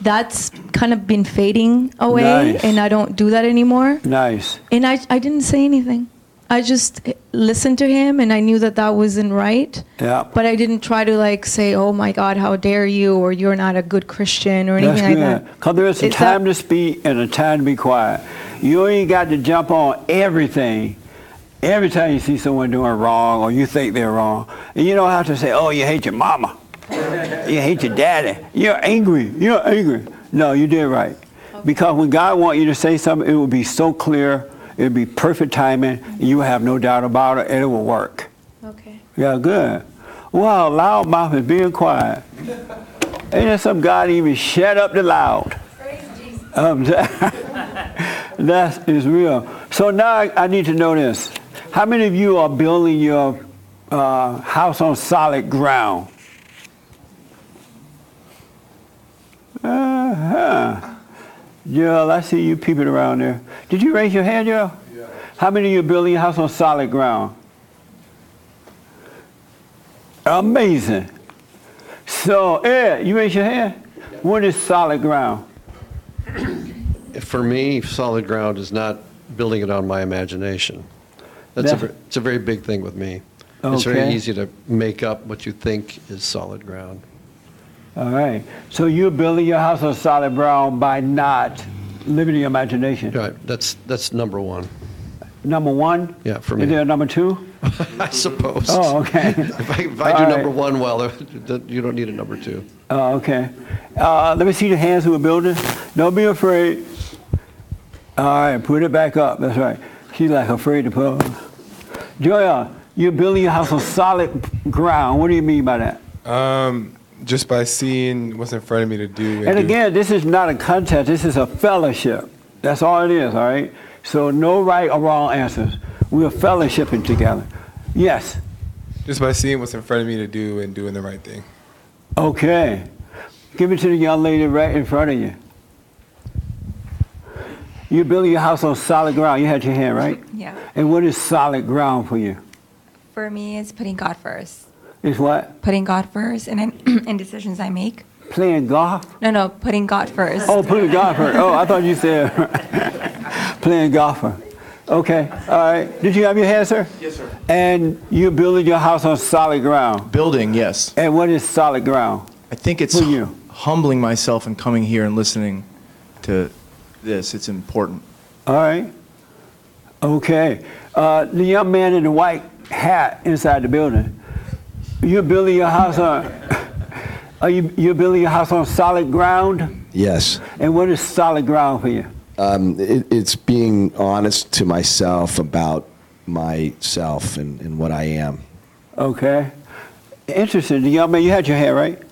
that's kind of been fading away, and I don't do that anymore. Nice. And I didn't say anything. I just listened to him, and I knew that that wasn't right. Yeah. But I didn't try to like say, "Oh my God, how dare you!" or "You're not a good Christian" or anything like that. Because there is a time to speak and a time to be quiet. You ain't got to jump on everything. Every time you see someone doing wrong or you think they're wrong, and you don't have to say, "Oh, you hate your mama," "You hate your daddy," "You're angry." You're angry. No, you did right. Okay. Because when God wants you to say something, it will be so clear. It'll be perfect timing. You have no doubt about it, and it will work. Okay. Yeah, good. Wow, loud mouth is being quiet. Ain't there some God even shut up the loud? Praise Jesus. That is real. So now I need to know this. How many of you are building your house on solid ground? Uh-huh. Gerald, I see you peeping around there. Did you raise your hand, Gerald? Yeah. How many of you are building your house on solid ground? Amazing. So, Ed, you raise your hand? Yeah. What is solid ground? For me, solid ground is not building it on my imagination. It's a very big thing with me. Okay. It's very easy to make up what you think is solid ground. All right. So you're building your house on solid ground by not limiting your imagination. Right. That's number one. Number one? Yeah, for me. Is there number two? I suppose. Oh, okay. If I do number one, well, you don't need a number two. Oh, okay. Let me see the hands who are building. Don't be afraid. All right. Put it back up. That's right. She's like afraid to put it. Joya, you're building your house on solid ground. What do you mean by that? Just by seeing what's in front of me to do. And again, this is not a contest. This is a fellowship. That's all it is, all right? So no right or wrong answers. We are fellowshipping together. Yes? Just by seeing what's in front of me to do and doing the right thing. Okay. Give it to the young lady right in front of you. You're building your house on solid ground. You had your hand, right? Yeah. And what is solid ground for you? For me, it's putting God first. Is what? Putting God first in decisions I make. Playing golf? No, putting God first. Oh, putting God first. Oh, I thought you said playing golfer. Okay, all right. Did you have your hand, sir? Yes, sir. And you're building your house on solid ground? Building, yes. And what is solid ground? I think it's humbling myself and coming here and listening to this. It's important. All right. Okay. The young man in the white hat inside the building. You're building your house on. You're building your house on solid ground? Yes. And what is solid ground for you? It's being honest to myself about myself and what I am. Okay. Interesting. I mean, you had your hair, right? Yeah.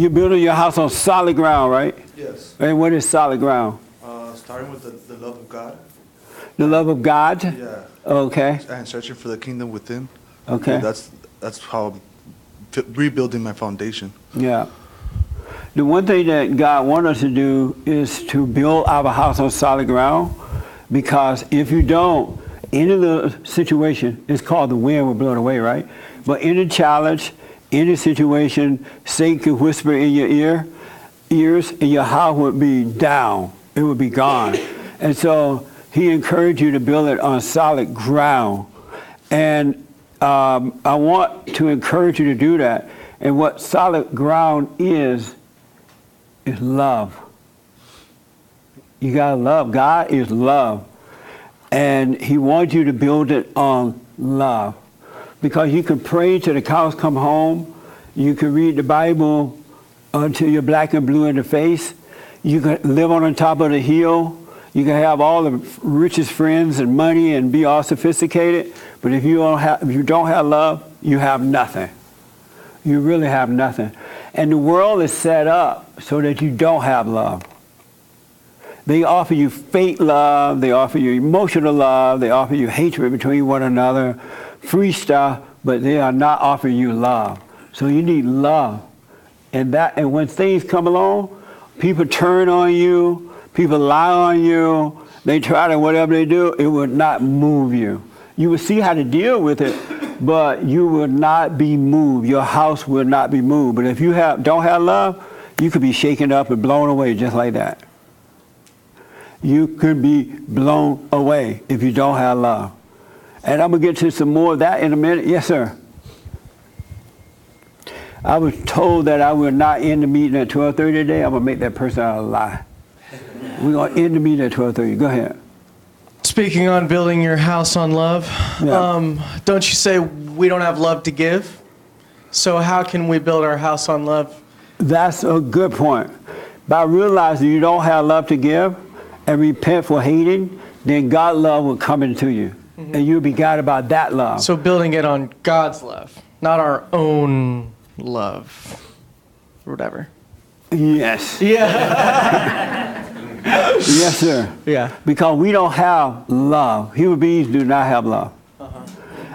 You're building your house on solid ground, right? Yes. And what is solid ground? Starting with the love of God. The love of God? Yeah. Okay. And searching for the kingdom within. Okay. Yeah, that's how I'm rebuilding my foundation. Yeah. The one thing that God wants us to do is to build our house on solid ground, because if you don't, any little situation, it's called the wind will blow it away, right? But any challenge, any situation, Satan can whisper in your ears, and your house would be down. It would be gone. And so he encouraged you to build it on solid ground. And I want to encourage you to do that. And what solid ground is love. You gotta love. God is love. And he wants you to build it on love. Because you can pray till the cows come home. You can read the Bible until you're black and blue in the face. You can live on top of the hill. You can have all the richest friends and money and be all sophisticated. But if you don't have love, you have nothing. You really have nothing. And the world is set up so that you don't have love. They offer you fake love. They offer you emotional love. They offer you hatred between one another, free stuff, but they are not offering you love. So you need love. And when things come along, people turn on you. People lie on you. They try to whatever they do. It would not move you. You would see how to deal with it, but you will not be moved. Your house will not be moved. But if you don't have love, you could be shaken up and blown away just like that. You could be blown away if you don't have love. And I'm going to get to some more of that in a minute. Yes, sir. I was told that I will not end the meeting at 12:30 today. I'm going to make that person out of a lie. We're going to end the meeting at 12:30. Go ahead. Speaking on building your house on love, yeah. Don't you say we don't have love to give? So how can we build our house on love? That's a good point. By realizing you don't have love to give and repent for hating, then God's love will come into you. Mm-hmm. And you'll be guided by that love. So building it on God's love, not our own love or whatever. Yes. Yeah. Yes, sir. Yeah. Because we don't have love. Human beings do not have love. Uh-huh.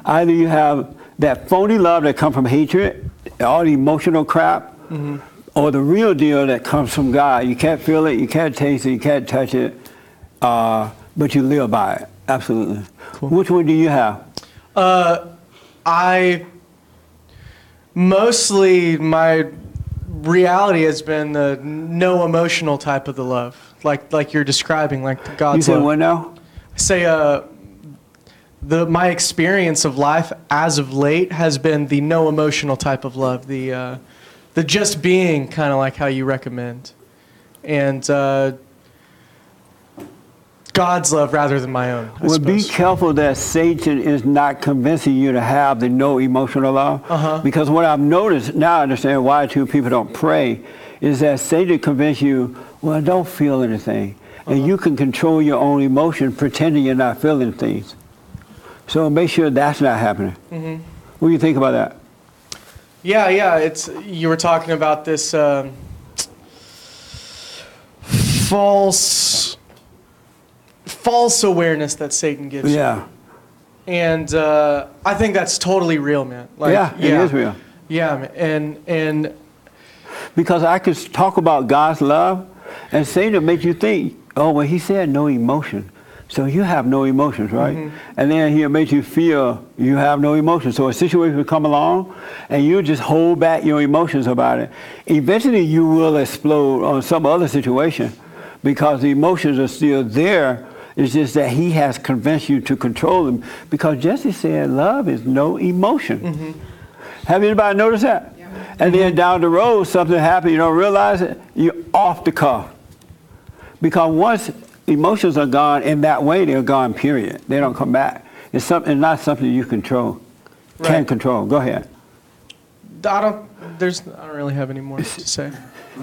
Either you have that phony love that comes from hatred, all the emotional crap, mm-hmm. or the real deal that comes from God. You can't feel it, you can't taste it, you can't touch it, but you live by it. Absolutely. Cool. Which one do you have? My reality has been the no emotional type of the love. Like you're describing, like God's love. You say what now? I say my experience of life as of late has been the no emotional type of love, the just being, kind of like how you recommend, and God's love rather than my own. Well, be careful that Satan is not convincing you to have the no emotional love, uh-huh. because what I've noticed now, I understand why two people don't pray, is that Satan convinces you, well, don't feel anything. Uh-huh. And you can control your own emotion pretending you're not feeling things. So make sure that's not happening. Mm-hmm. What do you think about that? Yeah. You were talking about this false awareness that Satan gives you. And I think that's totally real, man. It is real. Yeah, man. And because I could talk about God's love, and Satan makes you think, oh, well, he said no emotion. So you have no emotions, right? Mm-hmm. And then he makes you feel you have no emotions. So a situation will come along, and you just hold back your emotions about it. Eventually, you will explode on some other situation because the emotions are still there. It's just that he has convinced you to control them. Because Jesse said love is no emotion. Mm-hmm. Have anybody noticed that? And then down the road, something happens, you don't realize it, you're off the cuff. Because once emotions are gone in that way, they're gone, period. They don't come back. It's not something you can control. Go ahead. I don't really have any more to say.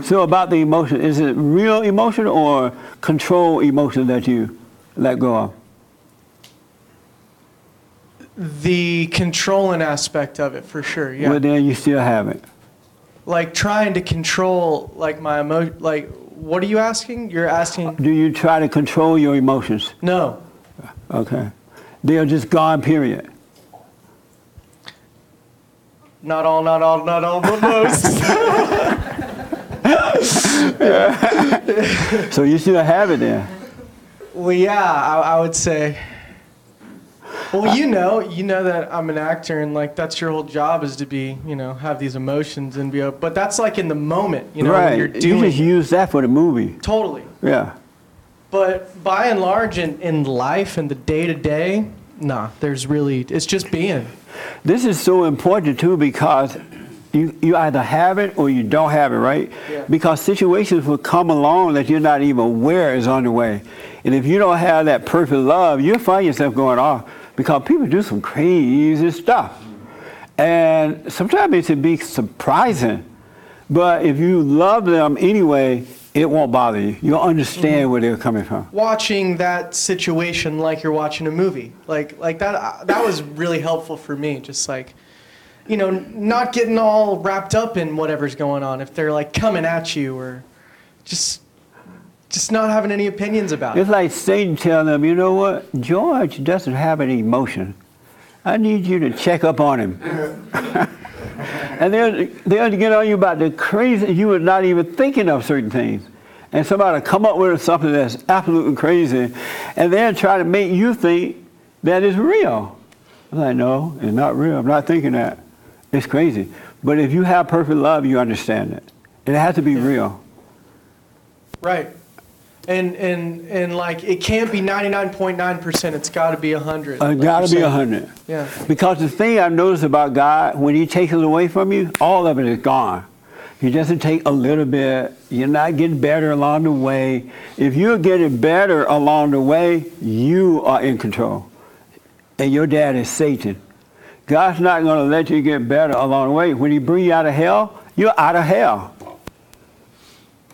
So about the emotion, is it real emotion or control emotion that you let go of? The controlling aspect of it, for sure, yeah. But then you still have it. Like trying to control, like my emotion, like, what are you asking? You're asking... Do you try to control your emotions? No. Okay. They are just gone, period. Not all, but most. So you still have it then? Well, yeah, I would say. Well, you know that I'm an actor, and like that's your whole job is to be, you know, have these emotions and be. But that's like in the moment, you know, right. When you're doing. You just use that for the movie. Totally. Yeah. But by and large, in life and the day to day, nah, there's really it's just being. This is so important too because you either have it or you don't have it, right? Yeah. Because situations will come along that you're not even aware is on the way, and if you don't have that perfect love, you'll find yourself going off. Because people do some crazy stuff. And sometimes it can be surprising. But if you love them anyway, it won't bother you. You'll understand where they're coming from. Watching that situation like you're watching a movie. Like that was really helpful for me. Just like, you know, not getting all wrapped up in whatever's going on. If they're like coming at you or just not having any opinions about it. It's like Satan telling them, you know what? George doesn't have any emotion. I need you to check up on him. And they'll get on you about the crazy, you were not even thinking of certain things. And somebody will come up with something that's absolutely crazy, and they'll try to make you think that it's real. I'm like, no, it's not real. I'm not thinking that. It's crazy. But if you have perfect love, you understand it. And it has to be real. Right. And like, it can't be 99.9%. It's got to be 100. It's got to be 100. Yeah. Because the thing I've noticed about God, when he takes it away from you, all of it is gone. He doesn't take a little bit. You're not getting better along the way. If you're getting better along the way, you are in control. And your dad is Satan. God's not going to let you get better along the way. When he brings you out of hell, you're out of hell.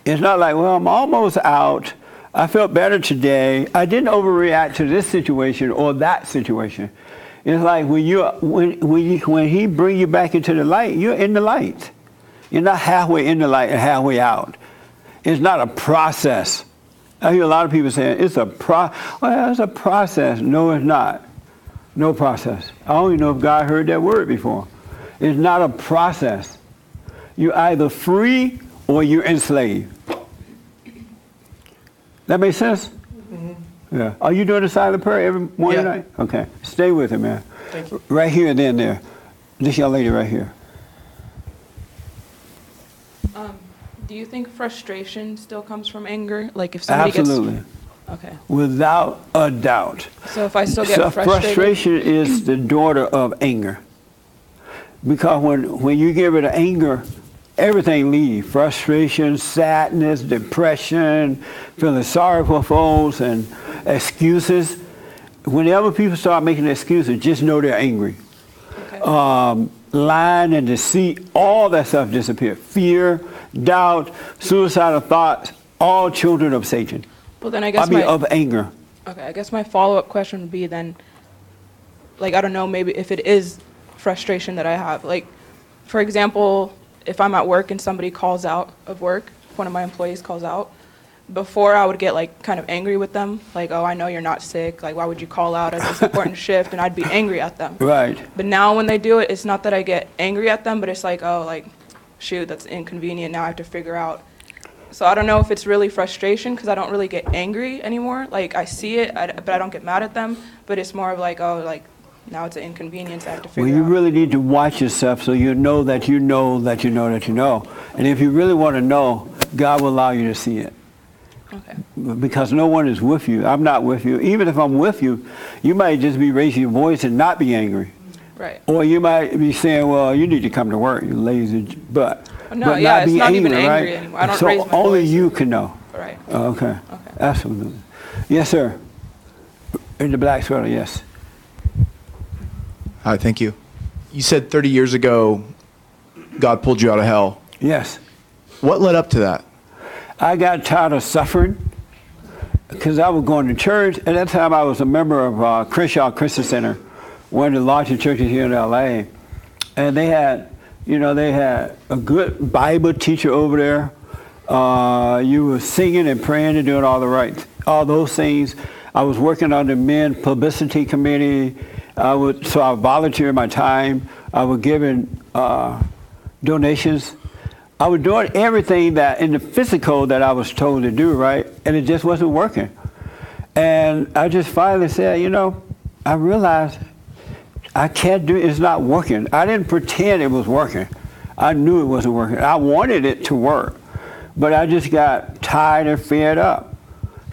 It's not like, well, I'm almost out. I felt better today. I didn't overreact to this situation or that situation. It's like when he brings you back into the light, you're in the light. You're not halfway in the light and halfway out. It's not a process. I hear a lot of people saying, it's a process. No, it's not. No process. I don't even know if God heard that word before. It's not a process. You're either free or you're enslaved. That makes sense? Mm-hmm. Yeah. Are you doing a silent prayer every morning night? Okay. Stay with it, man. Thank you. Right here and then there. This young lady right here. Do you think frustration still comes from anger? Like if somebody gets... Okay. Without a doubt. So if I still get frustrated... Frustration is the daughter of anger. Because when you get rid of anger, everything leaves. Frustration, sadness, depression, feeling sorry for folks, and excuses. Whenever people start making excuses, just know they're angry. Okay. Lying and deceit, all that stuff disappears. Fear, doubt, suicidal thoughts, all children of Satan. Well, then of anger. Okay, I guess my follow-up question would be then, like, I don't know, maybe if it is frustration that I have. Like, for example, if I'm at work and somebody calls out of work, one of my employees calls out, before I would get like kind of angry with them, like, oh, I know you're not sick, like why would you call out at this important shift, and I'd be angry at them. Right. But now when they do it, it's not that I get angry at them, but it's like, oh, like, shoot, that's inconvenient, now I have to figure out. So I don't know if it's really frustration because I don't really get angry anymore. Like I see it, but I don't get mad at them, but it's more of like, oh, like, now it's an inconvenience I have to figure out. Well, you really need to watch yourself so you know that you know that you know that you know. And if you really want to know, God will allow you to see it. Okay. Because no one is with you. I'm not with you. Even if I'm with you, you might just be raising your voice and not be angry. Right. Or you might be saying, well, you need to come to work, you lazy butt. No, but yeah, it's not angry, even angry right? anymore. I don't raise my voice. So only you can know. Right. Okay. Absolutely. Yes, sir. In the black sweater, yes. Hi, thank you. You said 30 years ago, God pulled you out of hell. Yes. What led up to that? I got tired of suffering because I was going to church. At that time, I was a member of Crenshaw Christian Center, one of the largest churches here in L.A. And they had, you know, they had a good Bible teacher over there. You were singing and praying and doing all the right, all those things. I was working on the men publicity committee. So I volunteered my time. I was giving donations. I was doing everything that in the physical that I was told to do, right? And it just wasn't working. And I just finally said, you know, I realized I can't do it. It's not working. I didn't pretend it was working. I knew it wasn't working. I wanted it to work, but I just got tired and fed up.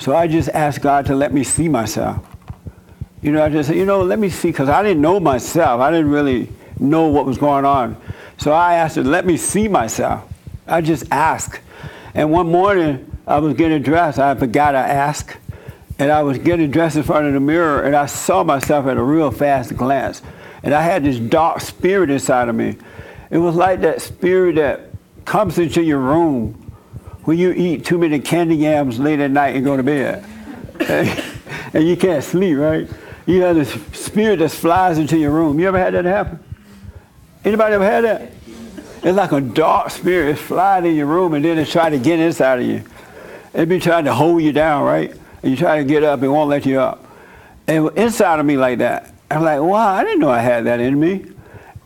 So I just asked God to let me see myself. You know, I just said, you know, let me see, because I didn't know myself. I didn't really know what was going on. So I asked him, let me see myself. I just asked. And one morning, I was getting dressed. I forgot I asked. And I was getting dressed in front of the mirror, and I saw myself at a real fast glance. And I had this dark spirit inside of me. It was like that spirit that comes into your room when you eat too many candy yams late at night and go to bed. And you can't sleep, right? You have this spirit that flies into your room. You ever had that happen? Anybody ever had that? It's like a dark spirit. It's flying in your room, and then it's trying to get inside of you. It'd be trying to hold you down, right? And you try to get up, it won't let you up. And inside of me like that. I'm like, wow, I didn't know I had that in me.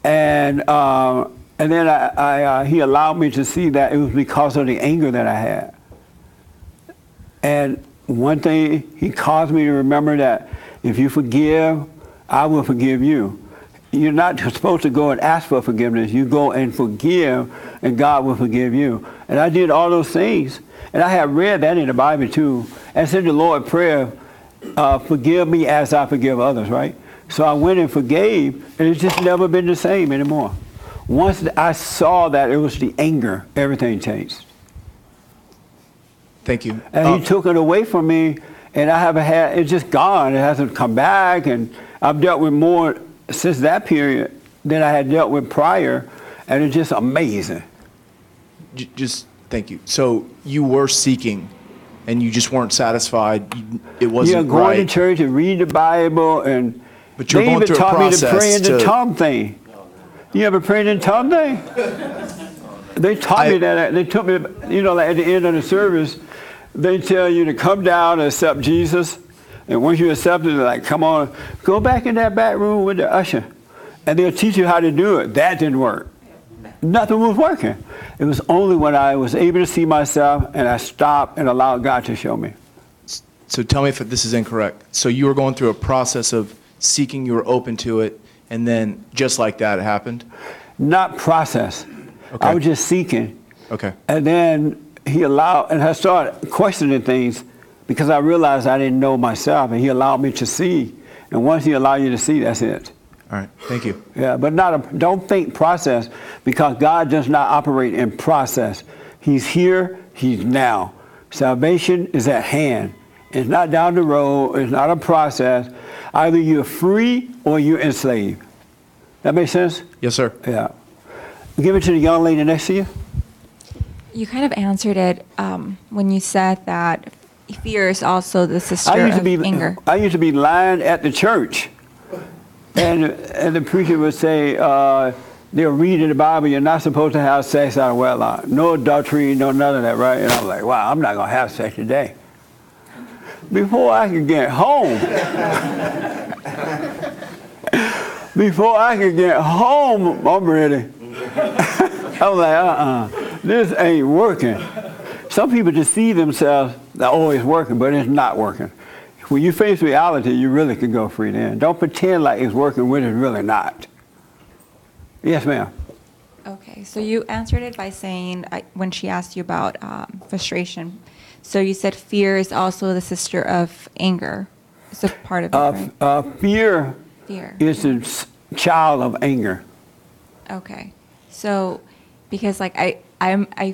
And then he allowed me to see that it was because of the anger that I had. And one thing, he caused me to remember that if you forgive, I will forgive you. You're not supposed to go and ask for forgiveness. You go and forgive, and God will forgive you. And I did all those things. And I had read that in the Bible, too. And said the Lord prayer, forgive me as I forgive others, right? So I went and forgave, and it's just never been the same anymore. Once I saw that, it was the anger. Everything changed. Thank you. And he took it away from me, and I haven't had, it's just gone. It hasn't come back, and I've dealt with more since that period that I had dealt with prior, and it's just amazing. Just thank you. So you were seeking, and you just weren't satisfied. It wasn't right. Yeah, going to church and read the Bible, and but you're they going even through taught a process me to pray in the tongue thing. You ever prayed in tongue thing? They taught me that. They took me, you know, like at the end of the service, they tell you to come down and accept Jesus. And once you accept it, they're like, come on, go back in that back room with the usher. And they'll teach you how to do it. That didn't work. Nothing was working. It was only when I was able to see myself and I stopped and allowed God to show me. So tell me if this is incorrect. So you were going through a process of seeking, you were open to it, and then just like that it happened? Not process. Okay. I was just seeking. Okay. And then he allowed, and I started questioning things, because I realized I didn't know myself, and he allowed me to see. And once he allowed you to see, that's it. All right, thank you. Yeah, but don't think process, because God does not operate in process. He's here, he's now. Salvation is at hand. It's not down the road, it's not a process. Either you're free or you're enslaved. That makes sense? Yes, sir. Yeah. Give it to the young lady next to you. You kind of answered it when you said that fear is also the sister of anger. I used to be lying at the church. And the preacher would say, they'll read in the Bible, you're not supposed to have sex out of wedlock. No adultery, no none of that, right? And I'm like, wow, I'm not going to have sex today. Before I could get home, I'm ready. I'm like, this ain't working. Some people deceive themselves. They're always working, but it's not working. When you face reality, you really can go free then. Don't pretend like it's working when it's really not. Yes, ma'am. Okay, so you answered it by saying, when she asked you about frustration, so you said fear is also the sister of anger. It's a part of it, right? Fear is the child of anger. Okay, so because like I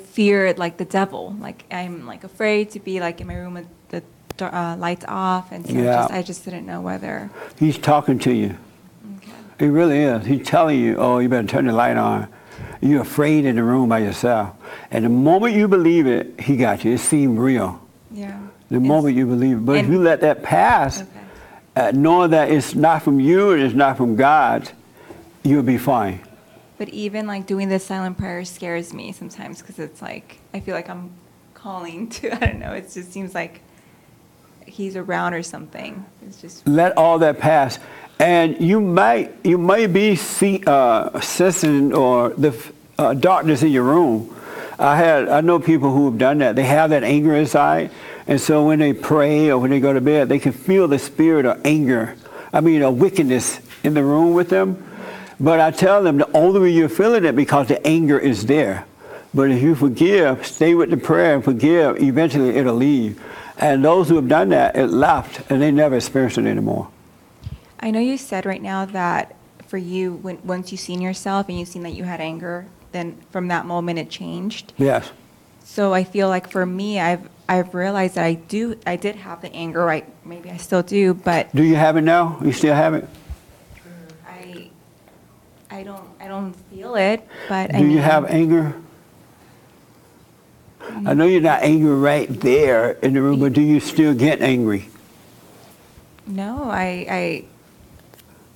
fear like the devil. Like I'm like afraid to be like in my room with the lights off, and so yeah. I just didn't know whether he's talking to you. Okay. He really is. He's telling you, oh, you better turn the light on. You're afraid in the room by yourself. And the moment you believe it, he got you. It seemed real. Yeah. The moment you believe it. But if you let that pass, knowing that it's not from you and it's not from God, you'll be fine. But even like doing the silent prayer scares me sometimes because it's like, I feel like I'm calling to, I don't know, it just seems like he's around or something. It's just let all that pass. And you might be sensing or the darkness in your room. I know people who have done that. They have that anger inside, and so when they pray or when they go to bed, they can feel the spirit of anger. I mean, a wickedness in the room with them. But I tell them the only way you're feeling it because the anger is there. But if you forgive, stay with the prayer and forgive, eventually it'll leave. And those who have done that, it left, and they never experience it anymore. I know you said right now that for you, once you've seen yourself and you've seen that you had anger, then from that moment it changed. Yes. So I feel like for me, I've realized that I did have the anger. Maybe I still do, but do you have it now? You still have it? I don't feel it, but do you have anger? I know you're not angry right there in the room, but do you still get angry? No, I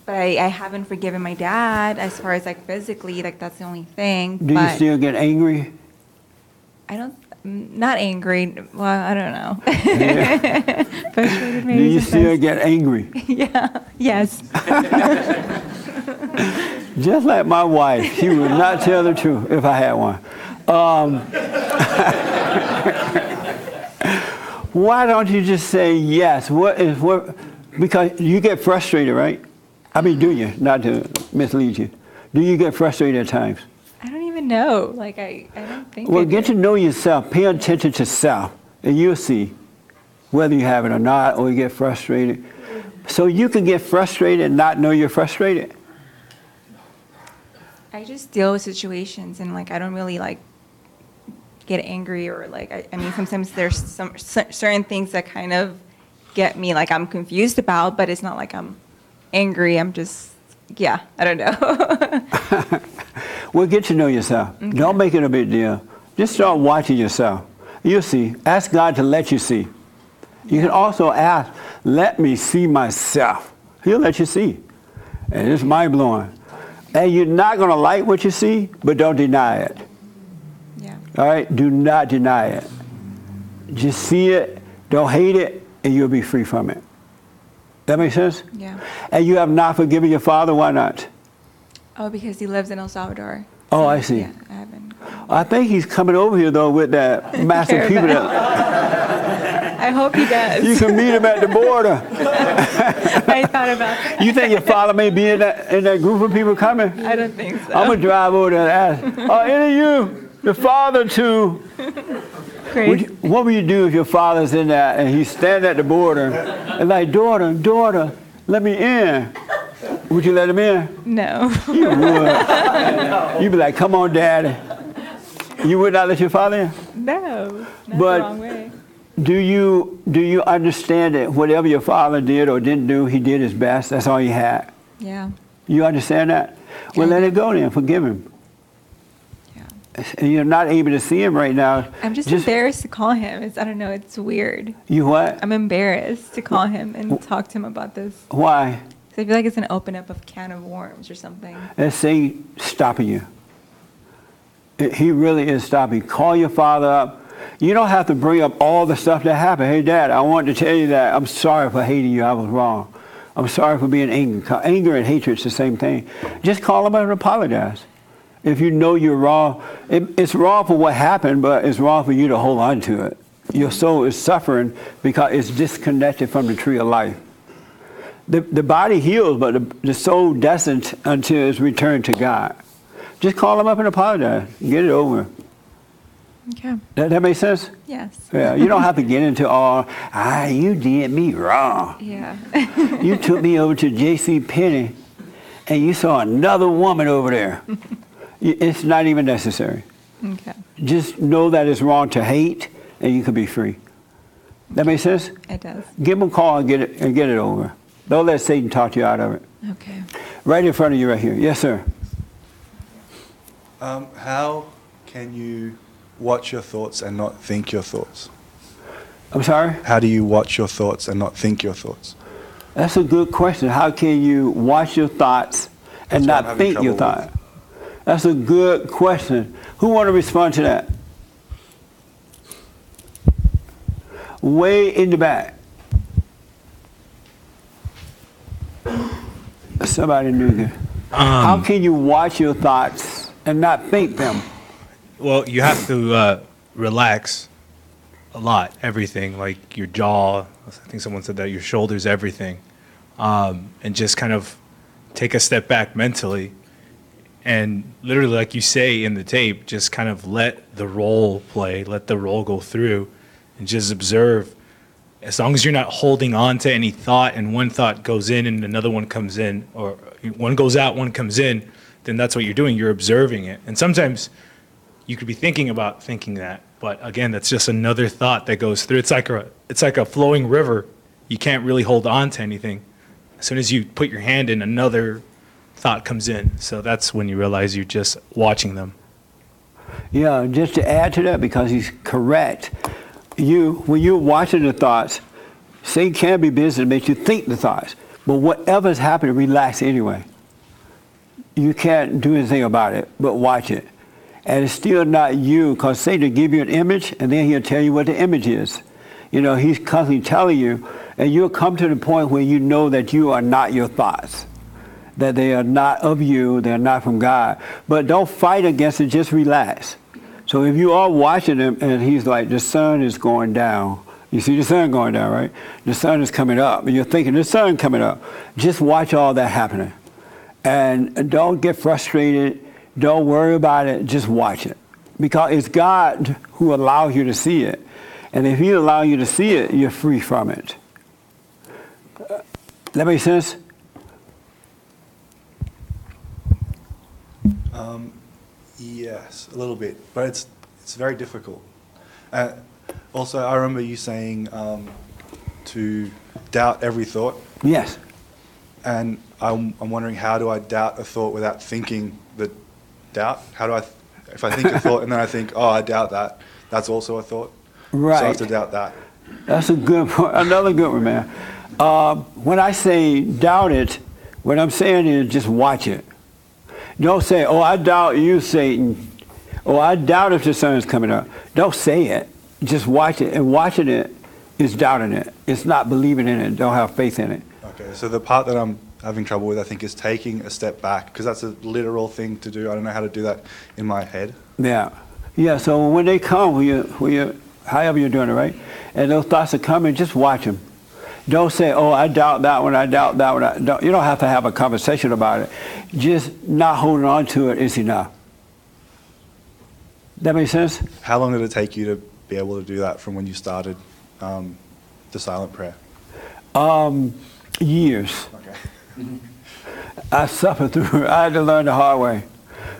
haven't forgiven my dad as far as like physically, like that's the only thing. Do you still get angry? Not angry. Well, I don't know. Yeah. Frustrated maybe. Do you still get angry? Yeah. Yes. Just like my wife, she would not tell the truth if I had one. Why don't you just say yes? Because you get frustrated, right? I mean, do you? Not to mislead you. Do you get frustrated at times? I don't even know. Like, I don't think. Well, get to know yourself. Pay attention to self, and you'll see whether you have it or not, or you get frustrated. So you can get frustrated and not know you're frustrated. I just deal with situations, and like I don't really like get angry or like I mean sometimes there's some certain things that kind of get me like I'm confused about, but it's not like I'm angry. I'm just I don't know. Well, get to know yourself. Okay. Don't make it a big deal. Just start watching yourself. You'll see. Ask God to let you see. You can also ask, "Let me see myself." He'll let you see, and it's mind blowing. And you're not going to like what you see, but don't deny it. Yeah. All right? Do not deny it. Just see it, don't hate it, and you'll be free from it. That makes sense? Yeah. And you have not forgiven your father, why not? Oh, because he lives in El Salvador. So, I see. Yeah, I haven't. I think he's coming over here, though, with that massive people. I hope he does. You can meet him at the border. I thought about that. You think your father may be in that group of people coming? I don't think so. I'm going to drive over there and ask, are any of you the father to? What would you do if your father's in that and he's standing at the border and like, daughter, let me in. Would you let him in? No. You would. You'd be like, come on, Daddy. You would not let your father in? No. Not the wrong way. Do you understand that whatever your father did or didn't do, he did his best? That's all he had. Yeah. You understand that? Well, let it go then. Forgive him. Yeah. And you're not able to see him right now. I'm just embarrassed to call him. I don't know. It's weird. You what? I'm embarrassed to call him and talk to him about this. Why? Because I feel like it's an open up of can of worms or something. Let's say stopping you. He really is stopping. Call your father up. You don't have to bring up all the stuff that happened. Hey, Dad, I wanted to tell you that I'm sorry for hating you. I was wrong. I'm sorry for being angry. Anger and hatred is the same thing. Just call him and apologize. If you know you're wrong, it's wrong for what happened, but it's wrong for you to hold on to it. Your soul is suffering because it's disconnected from the tree of life. The body heals, but the soul doesn't until it's returned to God. Just call him up and apologize. Get it over. Okay. That makes sense? Yes. Yeah. You don't have to get into all, you did me wrong. Yeah. You took me over to J.C. Penney, and you saw another woman over there. It's not even necessary. Okay. Just know that it's wrong to hate, and you can be free. That makes sense? It does. Give them a call and get it over. Don't let Satan talk you out of it. Okay. Right in front of you, right here. Yes, sir. How can you watch your thoughts and not think your thoughts? I'm sorry? How do you watch your thoughts and not think your thoughts? That's a good question. How can you watch your thoughts and not think your thoughts? That's a good question. Who want to respond to that? Way in the back. Somebody knew that. How can you watch your thoughts and not think them? Well, you have to relax a lot, everything, like your jaw, I think someone said that, your shoulders, everything, and just kind of take a step back mentally and literally, like you say in the tape, just kind of let the roll play, let the roll go through and just observe. As long as you're not holding on to any thought and one thought goes in and another one comes in, or one goes out, one comes in, then that's what you're doing. You're observing it. And sometimes you could be thinking about thinking that, but again, that's just another thought that goes through. It's like a flowing river. You can't really hold on to anything. As soon as you put your hand in, another thought comes in. So that's when you realize you're just watching them. Yeah, just to add to that, because he's correct. When you're watching the thoughts, Satan can be busy to make you think the thoughts. But whatever's happening, relax anyway. You can't do anything about it, but watch it. And it's still not you, because Satan will give you an image, and then he'll tell you what the image is. You know, he's constantly telling you, and you'll come to the point where you know that you are not your thoughts, that they are not of you, they're not from God. But don't fight against it, just relax. So if you are watching him and he's like, the sun is going down. You see the sun going down, right? The sun is coming up. And you're thinking, the sun coming up. Just watch all that happening. And don't get frustrated. Don't worry about it. Just watch it. Because it's God who allows you to see it. And if he allows you to see it, you're free from it. That make sense? Yes, a little bit, but it's very difficult. Also, I remember you saying to doubt every thought. Yes. And I'm wondering, how do I doubt a thought without thinking the doubt? How do I, if I think a thought and then I think, oh, I doubt that, that's also a thought. Right. So I have to doubt that. That's a good point. Another good one, man. When I say doubt it, what I'm saying is just watch it. Don't say, oh, I doubt you, Satan. Oh, I doubt if the sun is coming up. Don't say it. Just watch it. And watching it is doubting it. It's not believing in it. Don't have faith in it. Okay, so the part that I'm having trouble with, I think, is taking a step back, because that's a literal thing to do. I don't know how to do that in my head. Yeah. Yeah, so when they come, however you're doing it, right? And those thoughts are coming, just watch them. Don't say, oh, I doubt that one, I doubt that one. You don't have to have a conversation about it. Just not holding on to it is enough. That make sense? How long did it take you to be able to do that from when you started the silent prayer? Years. Okay. I suffered through it. I had to learn the hard way.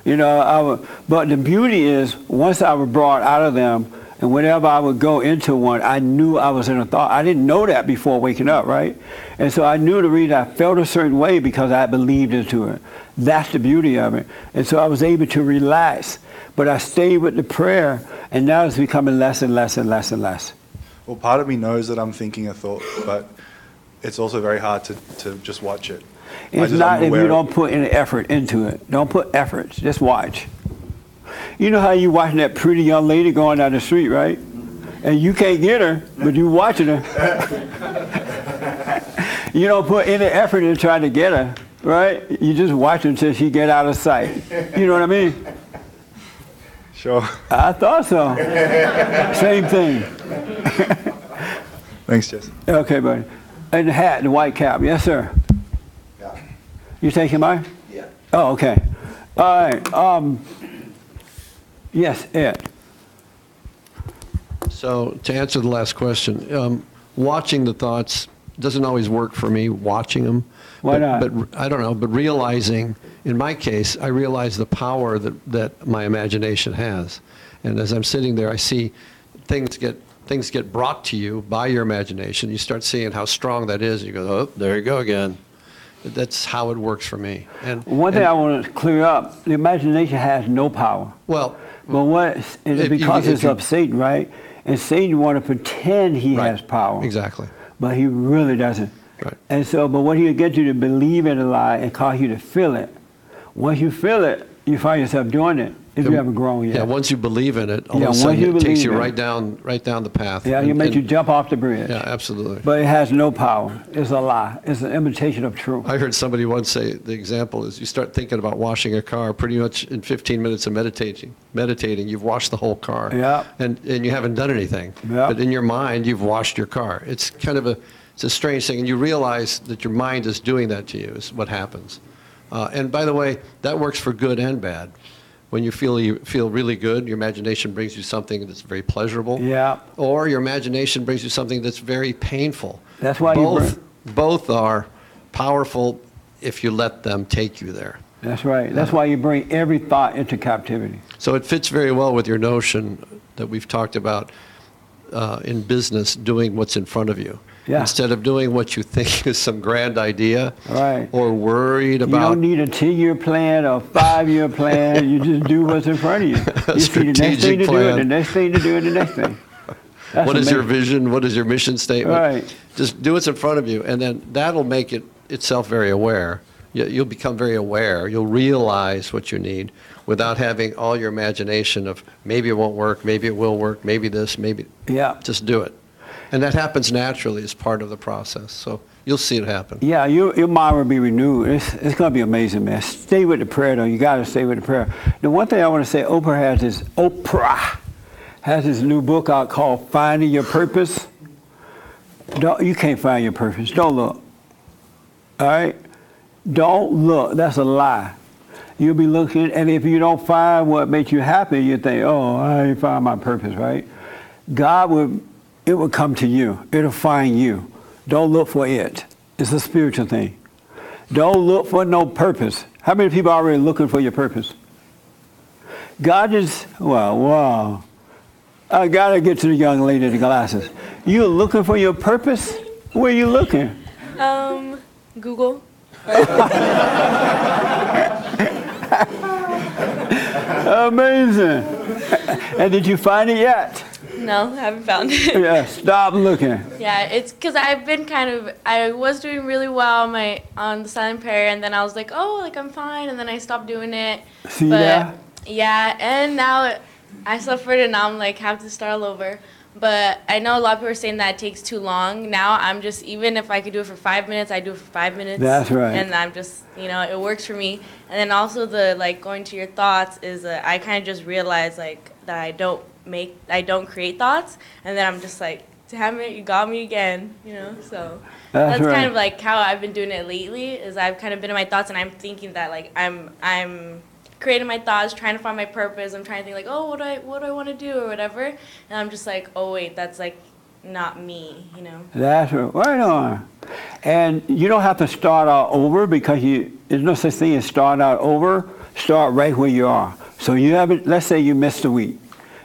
You know, but the beauty is, once I was brought out of them, and whenever I would go into one, I knew I was in a thought. I didn't know that before waking up, right? And so I knew the reason I felt a certain way, because I believed into it. That's the beauty of it. And so I was able to relax, but I stayed with the prayer, and now it's becoming less and less and less and less. Well, part of me knows that I'm thinking a thought, but it's also very hard to just watch it. It's not if you don't put any effort into it. Don't put effort, just watch. You know how you watching that pretty young lady going down the street, right? And you can't get her, but you watching her. You don't put any effort in trying to get her, right? You just watch her until she get out of sight. You know what I mean? Sure. I thought so. Same thing. Thanks, Jesse. Okay, buddy. And the hat and the white cap. Yes, sir. Yeah. You taking mine? Yeah. Oh, okay. All right. Yes, Ed. So to answer the last question, watching the thoughts doesn't always work for me, watching them. Why not? But I don't know, but realizing, in my case, I realize the power that my imagination has. And as I'm sitting there, I see things get brought to you by your imagination. You start seeing how strong that is. You go, oh, there you go again. That's how it works for me. And one thing I want to clear up: the imagination has no power. Well, but what is it, because it's of Satan, right? And Satan want to pretend he has power. Exactly. But he really doesn't. Right. And so, but what he'll get you to believe in a lie and cause you to feel it. Once you feel it, you find yourself doing it if you haven't grown yet. Yeah, once you believe in it, all of a sudden it takes you right down the path. Yeah, you make you jump off the bridge. Yeah, absolutely. But it has no power. It's a lie. It's an imitation of truth. I heard somebody once say the example is you start thinking about washing a car pretty much in 15 minutes of meditating, you've washed the whole car. Yeah. And you haven't done anything. Yeah. But in your mind, you've washed your car. It's kind of a strange thing, and you realize that your mind is doing that to you is what happens. And by the way, that works for good and bad. When you feel really good, your imagination brings you something that's very pleasurable. Yeah. Or your imagination brings you something that's very painful. That's why both are powerful if you let them take you there. That's right. That's why you bring every thought into captivity. So it fits very well with your notion that we've talked about in business, doing what's in front of you. Yeah. Instead of doing what you think is some grand idea, right, or worried about. You don't need a 10-year plan or a 5-year plan. You just do what's in front of you. You see the next thing to do and the next thing to do and the next thing. That's what amazing. Is your vision? What is your mission statement? Right. Just do what's in front of you, and then that'll make itself very aware. You'll become very aware. You'll realize what you need without having all your imagination of maybe it won't work, maybe it will work, maybe this, maybe. Yeah. Just do it. And that happens naturally as part of the process. So you'll see it happen. Yeah, your mind will be renewed. It's going to be amazing, man. Stay with the prayer, though. You got to stay with the prayer. The one thing I want to say, Oprah has this new book out called Finding Your Purpose. You can't find your purpose. Don't look. All right? Don't look. That's a lie. You'll be looking, and if you don't find what makes you happy, you think, oh, I ain't found my purpose, right? It will come to you. It'll find you. Don't look for it. It's a spiritual thing. Don't look for no purpose. How many people are already looking for your purpose? Wow. I got to get to the young lady in the glasses. You're looking for your purpose? Where are you looking? Google. Amazing. And did you find it yet? No, I haven't found it. Yeah, stop looking. Yeah, it's because I've been I was doing really well on the silent prayer, and then I was like, oh, like I'm fine, and then I stopped doing it. See that? Yeah, and now I suffered, and now I'm like, have to start all over. But I know a lot of people are saying that it takes too long. Now I'm just, even if I could do it for 5 minutes, I do it for 5 minutes. That's right. And I'm just, it works for me. And then also going to your thoughts is, I kind of just realized that I don't create thoughts, and then I'm just like, damn it, you got me again, so that's right. Kind of like how I've been doing it lately is I've kind of been in my thoughts, and I'm thinking that I'm creating my thoughts, trying to find my purpose. I'm trying to think oh, what do I want to do or whatever, and I'm just like, oh wait, that's not me, That's right. Right on. And you don't have to start all over, because there's no such thing as start out over. Start right where you are. So you haven't, let's say you missed a week.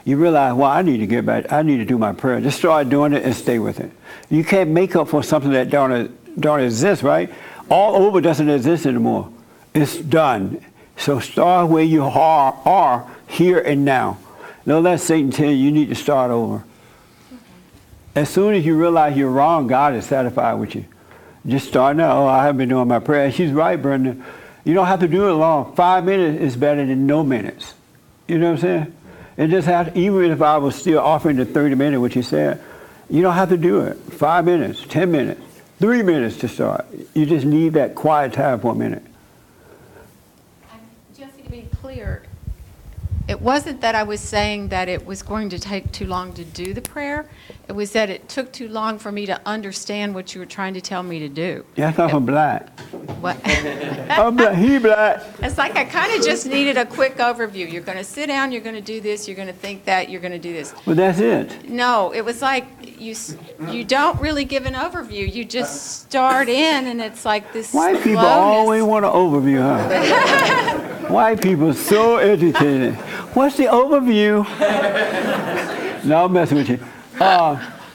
You realize, well, I need to get back. I need to do my prayer. Just start doing it and stay with it. You can't make up for something that don't exist, right? All over doesn't exist anymore. It's done. So start where you are here and now. Don't let Satan tell you need to start over. As soon as you realize you're wrong, God is satisfied with you. Just start now. Oh, I haven't been doing my prayer. She's right, Brenda. You don't have to do it long. 5 minutes is better than no minutes. You know what I'm saying? It just has, even if I was still offering the 30 minutes, which you said, you don't have to do it. 5 minutes, 10 minutes, 3 minutes to start. You just need that quiet time for a minute. Jesse, to be clear, it wasn't that I was saying that it was going to take too long to do the prayer. It was that it took too long for me to understand what you were trying to tell me to do. Yeah, I thought I'm black. What? I'm black. He black. It's like I kind of just needed a quick overview. You're going to sit down. You're going to do this. You're going to think that. You're going to do this. Well, that's it. No, it was like you don't really give an overview. You just start in, and it's like this. White slowness. People always want an overview, huh? White people so educated. What's the overview? No, I'm messing with you.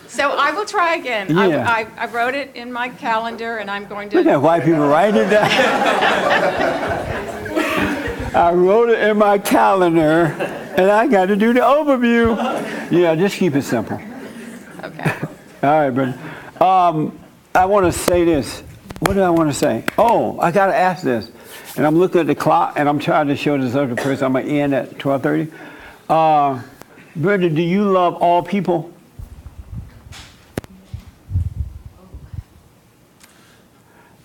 So I will try again. Yeah. I wrote it in my calendar, and I'm going to... Look at why people write it down. I wrote it in my calendar, and I got to do the overview. Yeah, just keep it simple. Okay. All right, brother. I want to say this. What do I want to say? Oh, I got to ask this. And I'm looking at the clock, and I'm trying to show this other person. I'm going to end at 12:30. Brother, do you love all people?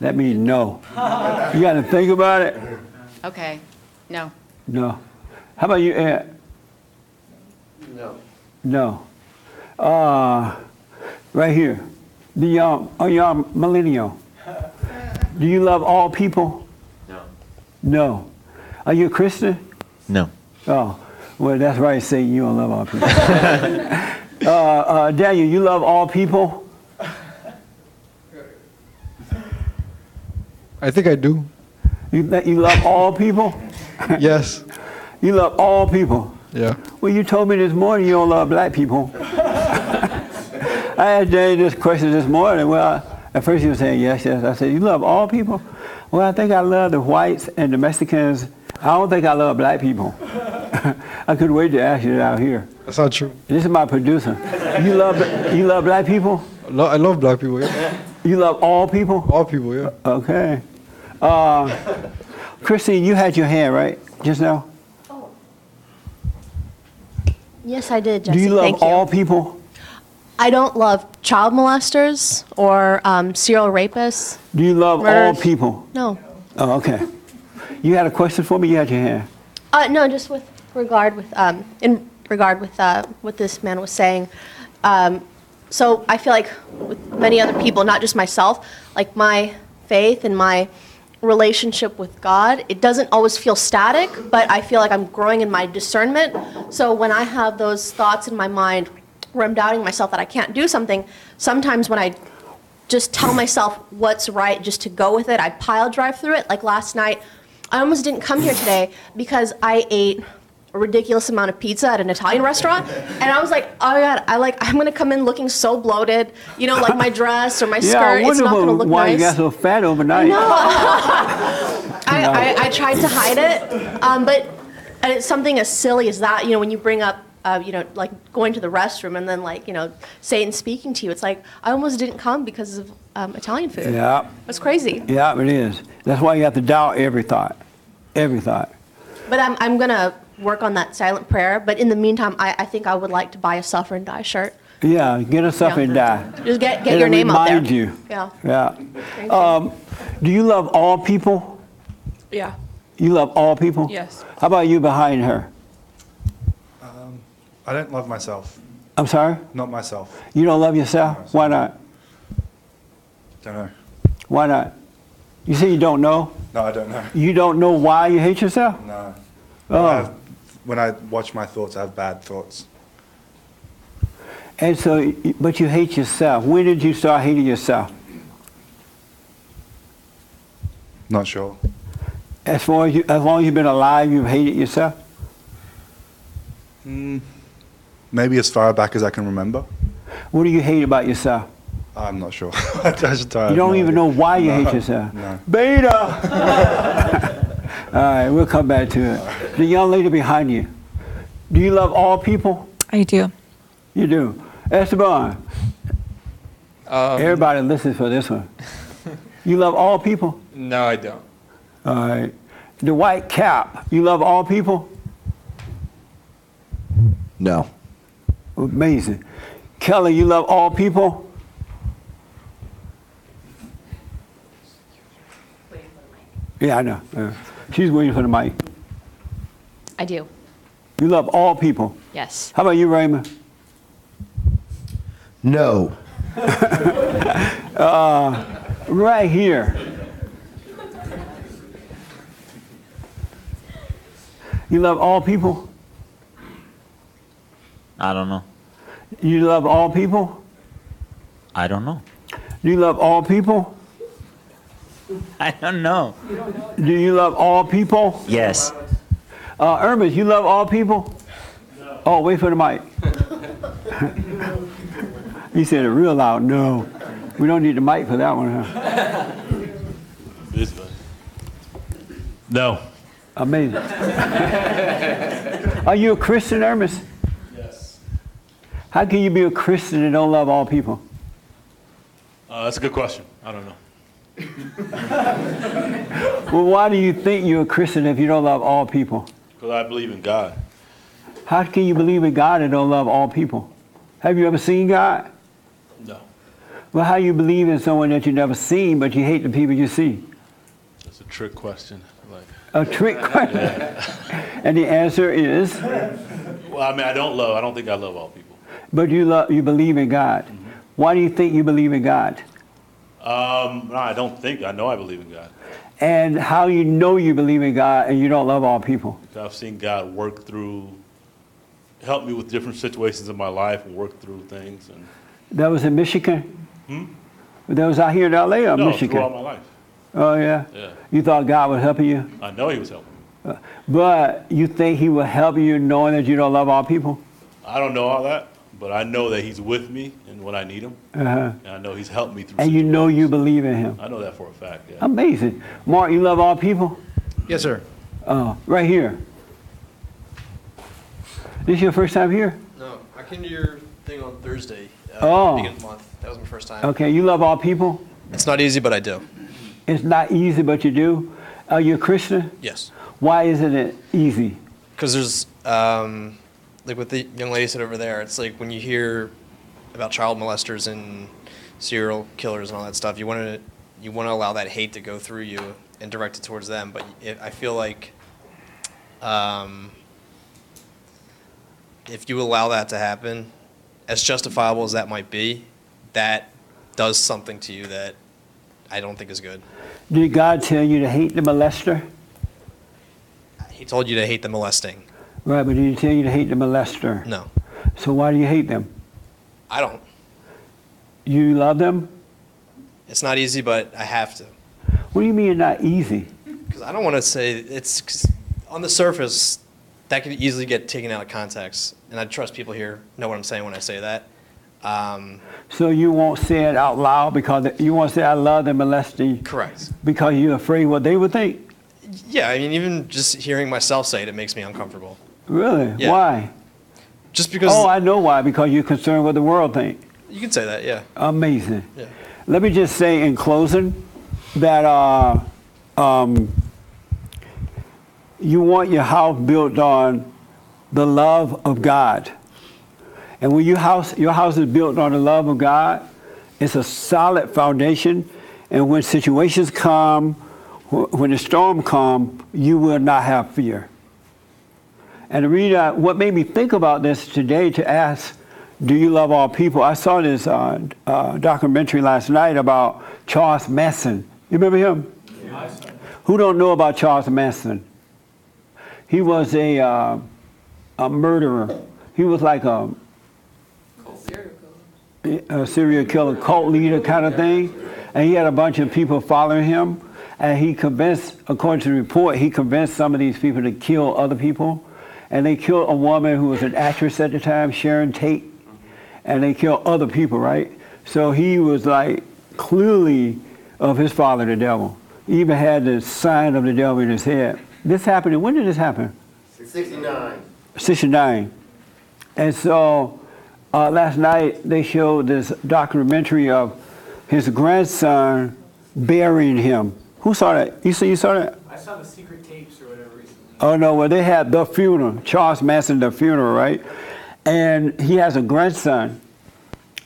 That means no. You got to think about it. Okay. No. No. How about you, Aunt? No. No. Right here. Do y'all, are y'all millennial? Do you love all people? No. No. Are you a Christian? No. Oh. Well, that's right, Satan. You don't love all people. Daniel, you love all people? I think I do. You love all people? Yes. You love all people? Yeah. Well, you told me this morning you don't love black people. I asked Daniel this question this morning. Well, at first he was saying yes, yes. I said, you love all people? Well, I think I love the whites and the Mexicans. I don't think I love black people. I couldn't wait to ask you that out here. That's not true. This is my producer. You love black people? I love black people, yeah. You love all people? All people, yeah. Okay. Christine, you had your hand, right, just now? Oh. Yes, I did, Jesse. Do you love all people? I don't love child molesters or serial rapists. Do you love murderers? All people? No. Oh, okay. You had a question for me? You had your hand. No, just with regard with what this man was saying. So I feel like with many other people, not just myself, like my faith and my relationship with God, it doesn't always feel static, but I feel like I'm growing in my discernment. So when I have those thoughts in my mind where I'm doubting myself that I can't do something, sometimes when I just tell myself what's right just to go with it, I pile drive through it. Like last night, I almost didn't come here today because I ate a ridiculous amount of pizza at an Italian restaurant, and I was like, oh my God, I'm gonna come in looking so bloated, you know, like my dress or my skirt, it's not gonna look nice. You got so fat overnight. No. I tried to hide it, but it's something as silly as that, you know, when you bring up, you know, like going to the restroom and then like, you know, Satan speaking to you, it's like, I almost didn't come because of Italian food. Yeah. It's crazy. Yeah, it is. That's why you have to doubt every thought, every thought. But I'm gonna work on that silent prayer, but in the meantime, I think I would like to buy a Suffer and Die shirt. Yeah, get a Suffer and Die. Just get your name out there. It'll remind you. Yeah. Yeah. Do you love all people? Yeah. You love all people? Yes. How about you behind her? I don't love myself. I'm sorry? Not myself. You don't love yourself? Not myself. Why not? Don't know. Why not? You say you don't know? No, I don't know. You don't know why you hate yourself? No. Oh. When I watch my thoughts, I have bad thoughts. And so, but you hate yourself. When did you start hating yourself? Not sure. As long as you've been alive, you've hated yourself? Maybe as far back as I can remember. What do you hate about yourself? I'm not sure. You don't even know why you hate yourself. No. Beta! All right, we'll come back to it. The young lady behind you. Do you love all people? I do. You do. Esteban. Everybody listens for this one. You love all people? No, I don't. All right. The white cap. You love all people? No. Amazing. Kelly, you love all people? Yeah, I know. She's waiting for the mic. I do. You love all people? Yes. How about you, Raymond? No. Right here. You love all people? I don't know. You love all people? I don't know. You love all people? I don't know. Do you love all people? Yes. Irma, you love all people? No. Oh, wait for the mic. He said it real loud. No, we don't need a mic for that one, huh? This one. No. Amazing. Are you a Christian, Hermes? Yes. How can you be a Christian and don't love all people? That's a good question. I don't know. Well, why do you think you're a Christian if you don't love all people? Because I believe in God. How can you believe in God and don't love all people? Have you ever seen God? No. Well, how do you believe in someone that you've never seen, but you hate the people you see? That's a trick question. Like, a trick question? Yeah. And the answer is? Well, I mean, I don't think I love all people. But you believe in God. Mm-hmm. Why do you think you believe in God? No, I don't think. I know I believe in God. And how you know you believe in God and you don't love all people? Because I've seen God work through, help me with different situations in my life and work through things. And that was in Michigan? Hmm? That was out here in L.A. or no, Michigan? No, throughout my life. Oh, yeah? Yeah. You thought God was helping you? I know he was helping me. But you think he will help you knowing that you don't love all people? I don't know all that. But I know that he's with me and when I need him. Uh-huh. And I know he's helped me through situations. And you know you believe in him. I know that for a fact, yeah. Amazing. Mark, you love all people? Yes, sir. Right here. This your first time here? No, I came to your thing on Thursday. Beginning of the month. That was my first time. Okay, you love all people? It's not easy, but I do. It's not easy, but you do? Are you a Christian? Yes. Why isn't it easy? Because there's... like with the young lady said over there, it's like when you hear about child molesters and serial killers and all that stuff, you want to allow that hate to go through you and direct it towards them. But I feel like if you allow that to happen, as justifiable as that might be, that does something to you that I don't think is good. Did God tell you to hate the molester? He told you to hate the molesting. Right, but did he tell you to hate the molester? No. So why do you hate them? I don't. You love them? It's not easy, but I have to. What do you mean not easy? Because I don't want to say it's on the surface that could easily get taken out of context, and I trust people here know what I'm saying when I say that. So you won't say it out loud because you won't say I love the molesting. Correct. Because you're afraid what they would think. Yeah, I mean, even just hearing myself say it, it makes me uncomfortable. Really? Yeah. Why? Just because... Oh, I know why. Because you're concerned with the world thing. You can say that, yeah. Amazing. Yeah. Let me just say in closing that you want your house built on the love of God. And when your house is built on the love of God, it's a solid foundation. And when situations come, when the storm comes, you will not have fear. And Rita, what made me think about this today to ask, do you love all people? I saw this documentary last night about Charles Manson. You remember him? Yes. Who don't know about Charles Manson? He was a murderer. He was like a serial killer, cult leader kind of thing. And he had a bunch of people following him. And he convinced, according to the report, he convinced some of these people to kill other people. And they killed a woman who was an actress at the time, Sharon Tate. And they killed other people, right? So he was like clearly of his father, the devil. He even had the sign of the devil in his head. This happened, when did this happen? 69. 69. And so last night they showed this documentary of his grandson burying him. Who saw that? You saw that? I saw the secret tapes or whatever recently. Oh, no. Well, they had the funeral. Charles Manson, the funeral, right? And he has a grandson.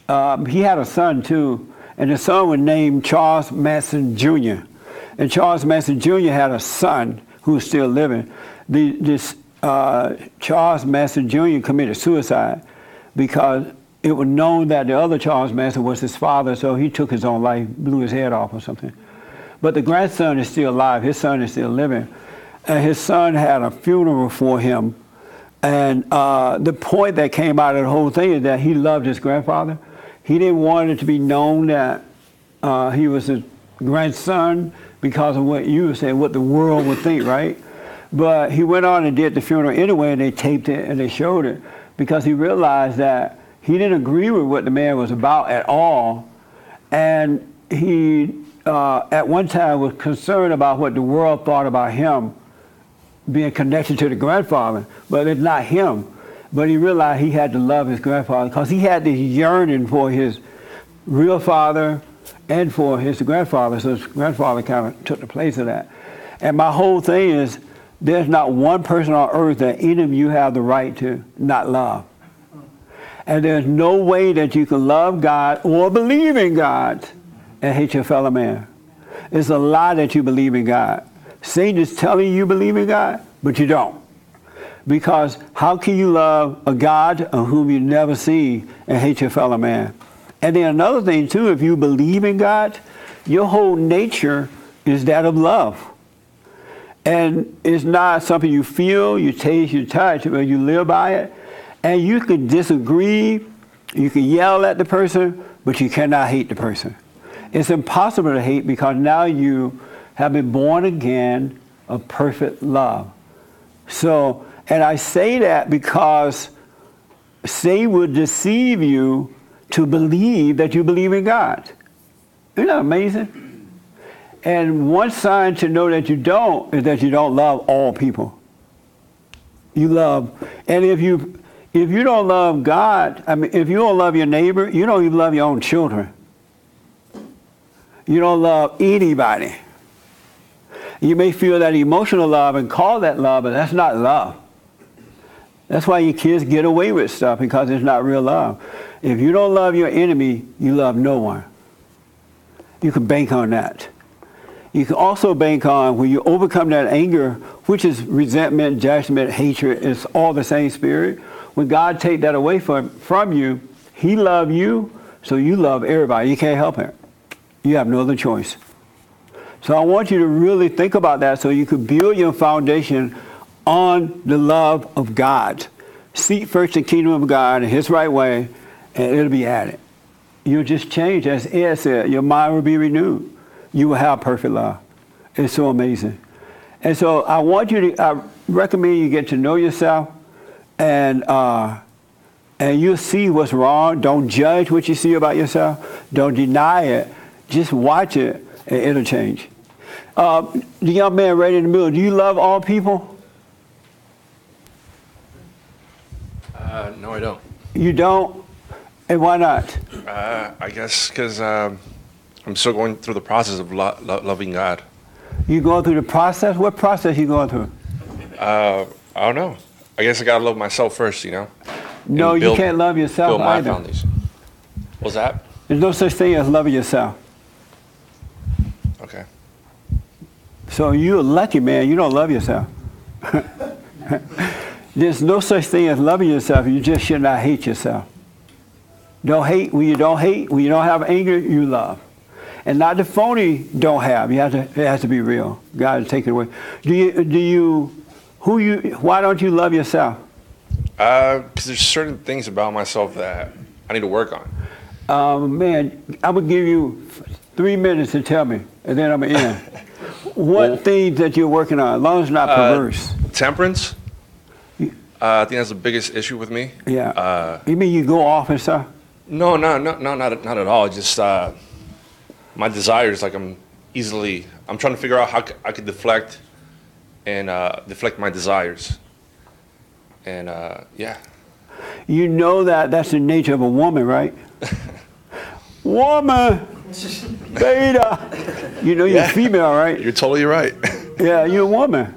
He had a son, too. And the son was named Charles Manson, Jr. And Charles Manson, Jr. had a son who's still living. Charles Manson, Jr. committed suicide because it was known that the other Charles Manson was his father, so he took his own life, blew his head off or something. But the grandson is still alive. His son is still living. And his son had a funeral for him. And the point that came out of the whole thing is that he loved his grandfather. He didn't want it to be known that he was his grandson because of what you were saying, what the world would think, right? But he went on and did the funeral anyway, and they taped it and they showed it because he realized that He didn't agree with what the man was about at all, and he at one time was concerned about what the world thought about him being connected to the grandfather, but it's not him. But he realized he had to love his grandfather because he had this yearning for his real father and for his grandfather, so his grandfather kind of took the place of that. And my whole thing is, there's not one person on earth that any of you have the right to not love. And there's no way that you can love God or believe in God and hate your fellow man. It's a lie that you believe in God. Satan is telling you believe in God, but you don't. Because how can you love a God whom you never see and hate your fellow man? And then another thing, too, if you believe in God, your whole nature is that of love. And it's not something you feel, you taste, you touch, but you live by it. And you can disagree, you can yell at the person, but you cannot hate the person. It's impossible to hate because now you have been born again of perfect love. So, and I say that because Satan will deceive you to believe that you believe in God. Isn't that amazing? And one sign to know that you don't is that you don't love all people. You love, and if you don't love God, I mean, if you don't love your neighbor, you don't even love your own children. You don't love anybody. You may feel that emotional love and call that love, but that's not love. That's why your kids get away with stuff, because it's not real love. If you don't love your enemy, you love no one. You can bank on that. You can also bank on when you overcome that anger, which is resentment, judgment, hatred, it's all the same spirit. When God take that away from you, He loves you, so you love everybody. You can't help it. You have no other choice. So I want you to really think about that so you can build your foundation on the love of God. Seek first the kingdom of God in His right way, and it'll be added. You'll just change, as Ed said. Your mind will be renewed. You will have perfect love. It's so amazing. And so I recommend you get to know yourself, and you'll see what's wrong. Don't judge what you see about yourself. Don't deny it. Just watch it, and it'll change. The young man right in the middle, do you love all people? No, I don't. You don't? And why not? I guess because I'm still going through the process of loving God. You going through the process? What process you going through? I don't know. I guess I got to love myself first, you know? No, you can't love yourself build my either. Foundation. What's that? There's no such thing as loving yourself. Okay. So you're lucky, man. You don't love yourself. There's no such thing as loving yourself. You just should not hate yourself. Don't hate. When you don't hate, when you don't have anger, you love. And not the phony don't have. It has to be real. God will take it away. Why don't you love yourself? Because there's certain things about myself that I need to work on. Man, I would give you 3 minutes to tell me, and then I'm going to end. What things that you're working on, as long as it's not perverse? Temperance. I think that's the biggest issue with me. Yeah. You mean you go off and stuff? No, not at all. Just my desires, like I'm trying to figure out how I could deflect and deflect my desires. And yeah. You know that's the nature of a woman, right? Woman, beta. You know you're female, right? You're totally right. Yeah, you're a woman.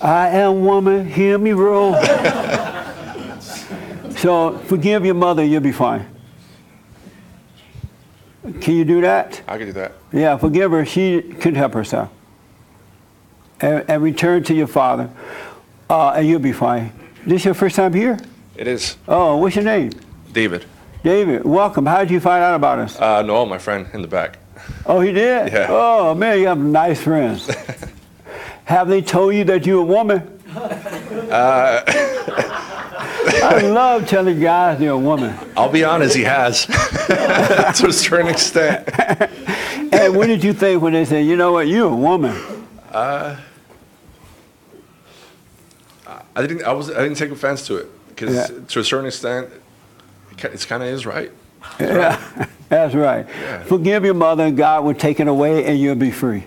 I am woman, hear me roll. So forgive your mother, you'll be fine. Can you do that? I can do that. Yeah, forgive her. She can help herself. And return to your father, and you'll be fine. This your first time here? It is. Oh, what's your name? David. David, welcome. How did you find out about us? Noel, my friend in the back. Oh, he did? Yeah. Oh, man, you have nice friends. Have they told you that you're a woman? I love telling guys they're a woman. I'll be honest, he has. To a certain extent. And what did you think when they said, you know what, you're a woman? I didn't take offense to it, because to a certain extent, It's kind of his right. Yeah, that's right. Yeah. Forgive your mother and God will take it away and you'll be free.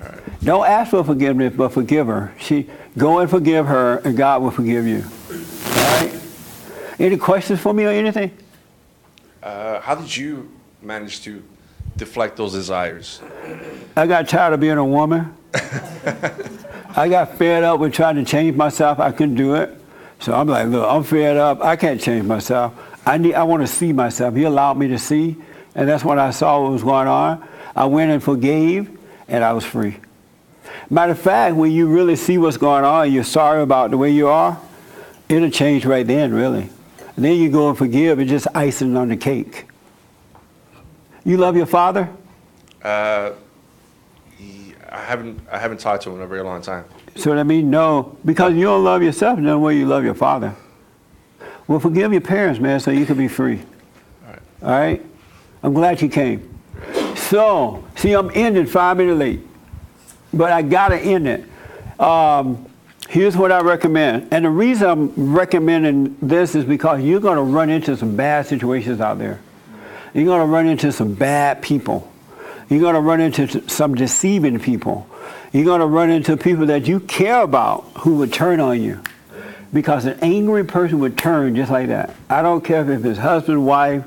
All right. Don't ask for forgiveness, but forgive her. She go and forgive her and God will forgive you. All right? Any questions for me or anything? How did you manage to deflect those desires? I got tired of being a woman. I got fed up with trying to change myself. I couldn't do it. So I'm like, look, I'm fed up. I can't change myself. I want to see myself. He allowed me to see, and that's when I saw what was going on. I went and forgave, and I was free. Matter of fact, when you really see what's going on, you're sorry about the way you are, it'll change right then, really. And then you go and forgive, it's just icing on the cake. You love your father? I haven't talked to him in a very long time. So that means no, because you don't love yourself no way you love your father. Well, forgive your parents, man, so you can be free. All right. All right? I'm glad you came. So, see, I'm ending 5 minutes late, but I gotta end it. Here's what I recommend. And the reason I'm recommending this is because you're gonna run into some bad situations out there. You're gonna run into some bad people. You're gonna run into some deceiving people. You're gonna run into people that you care about who would turn on you. Because an angry person would turn just like that. I don't care if it's his husband, wife,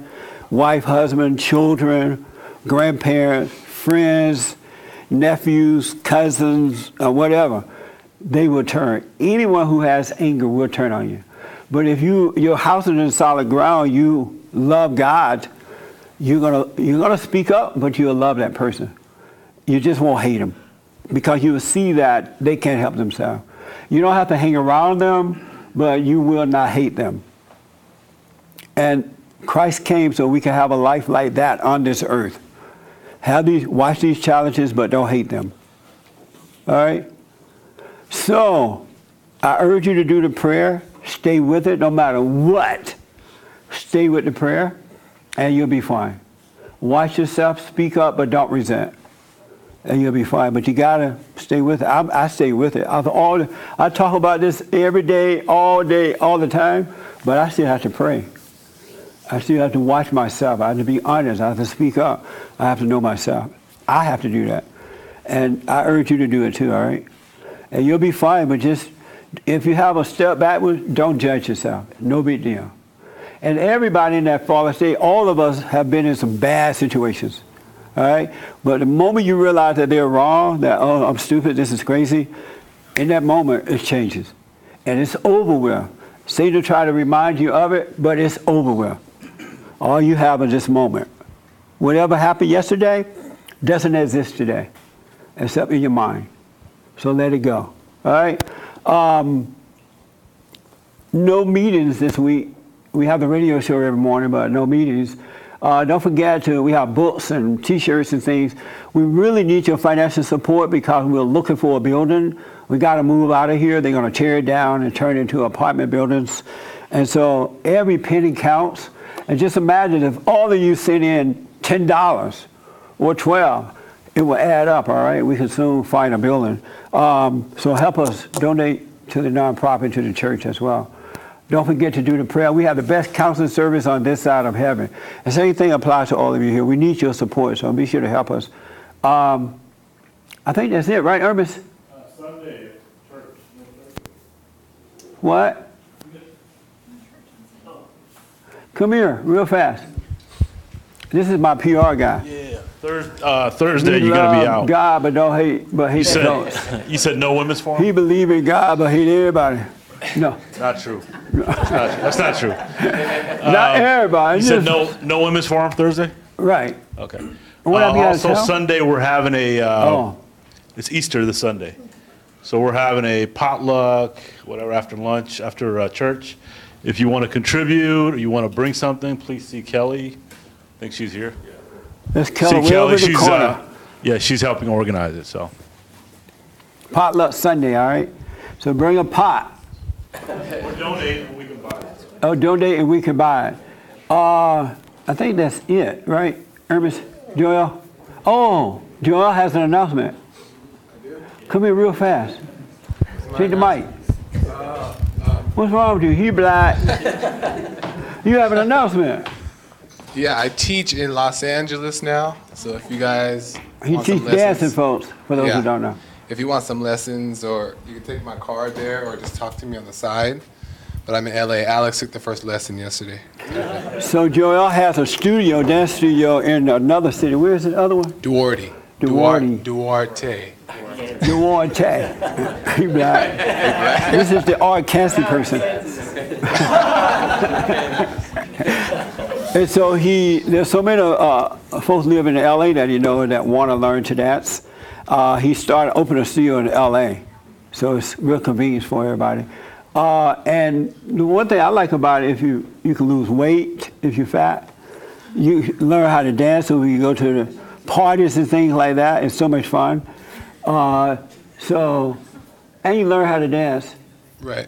husband, children, grandparents, friends, nephews, cousins, or whatever. They will turn. Anyone who has anger will turn on you. But if your house is in solid ground, you love God, you're gonna speak up, but you'll love that person. You just won't hate them. Because you will see that they can't help themselves. You don't have to hang around them, but you will not hate them. And Christ came so we can have a life like that on this earth. Watch these challenges, but don't hate them. All right? So, I urge you to do the prayer. Stay with it no matter what. Stay with the prayer, and you'll be fine. Watch yourself, speak up, but don't resent. And you'll be fine, but you gotta stay with it. I stay with it. I talk about this every day, all the time, but I still have to pray. I still have to watch myself. I have to be honest. I have to speak up. I have to know myself. I have to do that. And I urge you to do it too, all right? And you'll be fine, but just, if you have a step backwards, don't judge yourself. No big deal. And everybody in that fallen state, all of us have been in some bad situations. All right? But the moment you realize that they're wrong, that, oh, I'm stupid, this is crazy, in that moment, it changes. And it's over with. Satan try to remind you of it, but it's over with. All you have is this moment. Whatever happened yesterday doesn't exist today, except in your mind. So let it go. All right? No meetings this week. We have the radio show every morning, but no meetings. Don't forget we have books and T-shirts and things. We really need your financial support because we're looking for a building. We got to move out of here. They're going to tear it down and turn it into apartment buildings. And so every penny counts. And just imagine if all of you sent in $10 or $12, it will add up, all right? We can soon find a building. So help us donate to the nonprofit, to the church as well. Don't forget to do the prayer. We have the best counseling service on this side of heaven. The same thing applies to all of you here. We need your support, so be sure to help us. I think that's it, right, Hermes? Sunday at church. What? Come here, real fast. This is my PR guy. Yeah, Thursday you're going to be out. God, but don't hate. But he said, you said no women's forum? He believed in God, but hate everybody. No. Not true. That's not true. Not everybody. You said no women's forum Thursday? Right. Okay. Also Sunday we're having a, it's Easter this Sunday. So we're having a potluck, whatever, after lunch, after church. If you want to contribute or you want to bring something, please see Kelly. I think she's here. Yeah. That's Kelly. See Kelly, she's, she's helping organize it. So potluck Sunday, all right? So bring a pot. Or donate and we can buy it. Oh, donate and we can buy it. I think that's it, right? Hermes, Joel? Oh, Joel has an announcement. I do? Come here real fast. Take the mic. What's wrong with you? He black. You have an announcement. Yeah, I teach in Los Angeles now. So if you guys want some lessons. He teaches dancing, folks, for those who don't know. If you want some lessons, or you can take my card there or just talk to me on the side. But I'm in LA. Alex took the first lesson yesterday. So Joel has a studio, dance studio, in another city. Where is the other one? Duarte. He's black. This is the Arkansas person. And so there's so many folks living in LA that that want to learn to dance. He started opening a studio in LA, so it's real convenient for everybody. And the one thing I like about it, if you can lose weight if you're fat, you learn how to dance, so we can go to the parties and things like that. It's so much fun. And you learn how to dance. Right.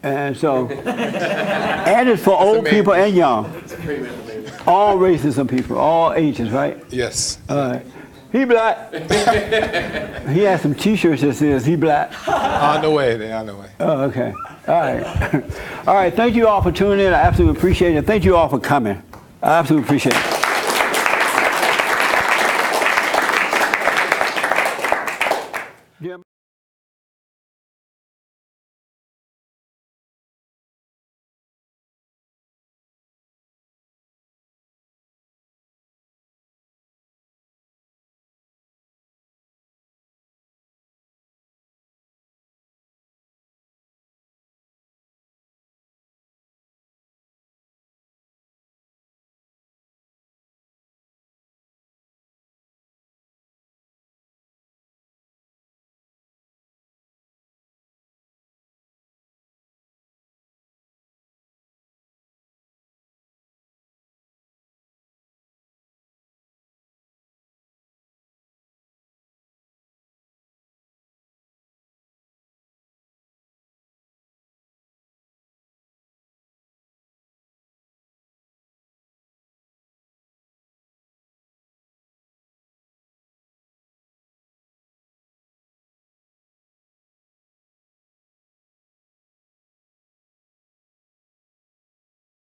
And so, and it's for That's old amazing. People and young. That's all races of people, all ages, right? Yes. All right. He black. He has some T-shirts that says he black. On the way, they're on the way. Oh, okay. All right. All right. Thank you all for tuning in. I absolutely appreciate it. Thank you all for coming. I absolutely appreciate it. Yeah.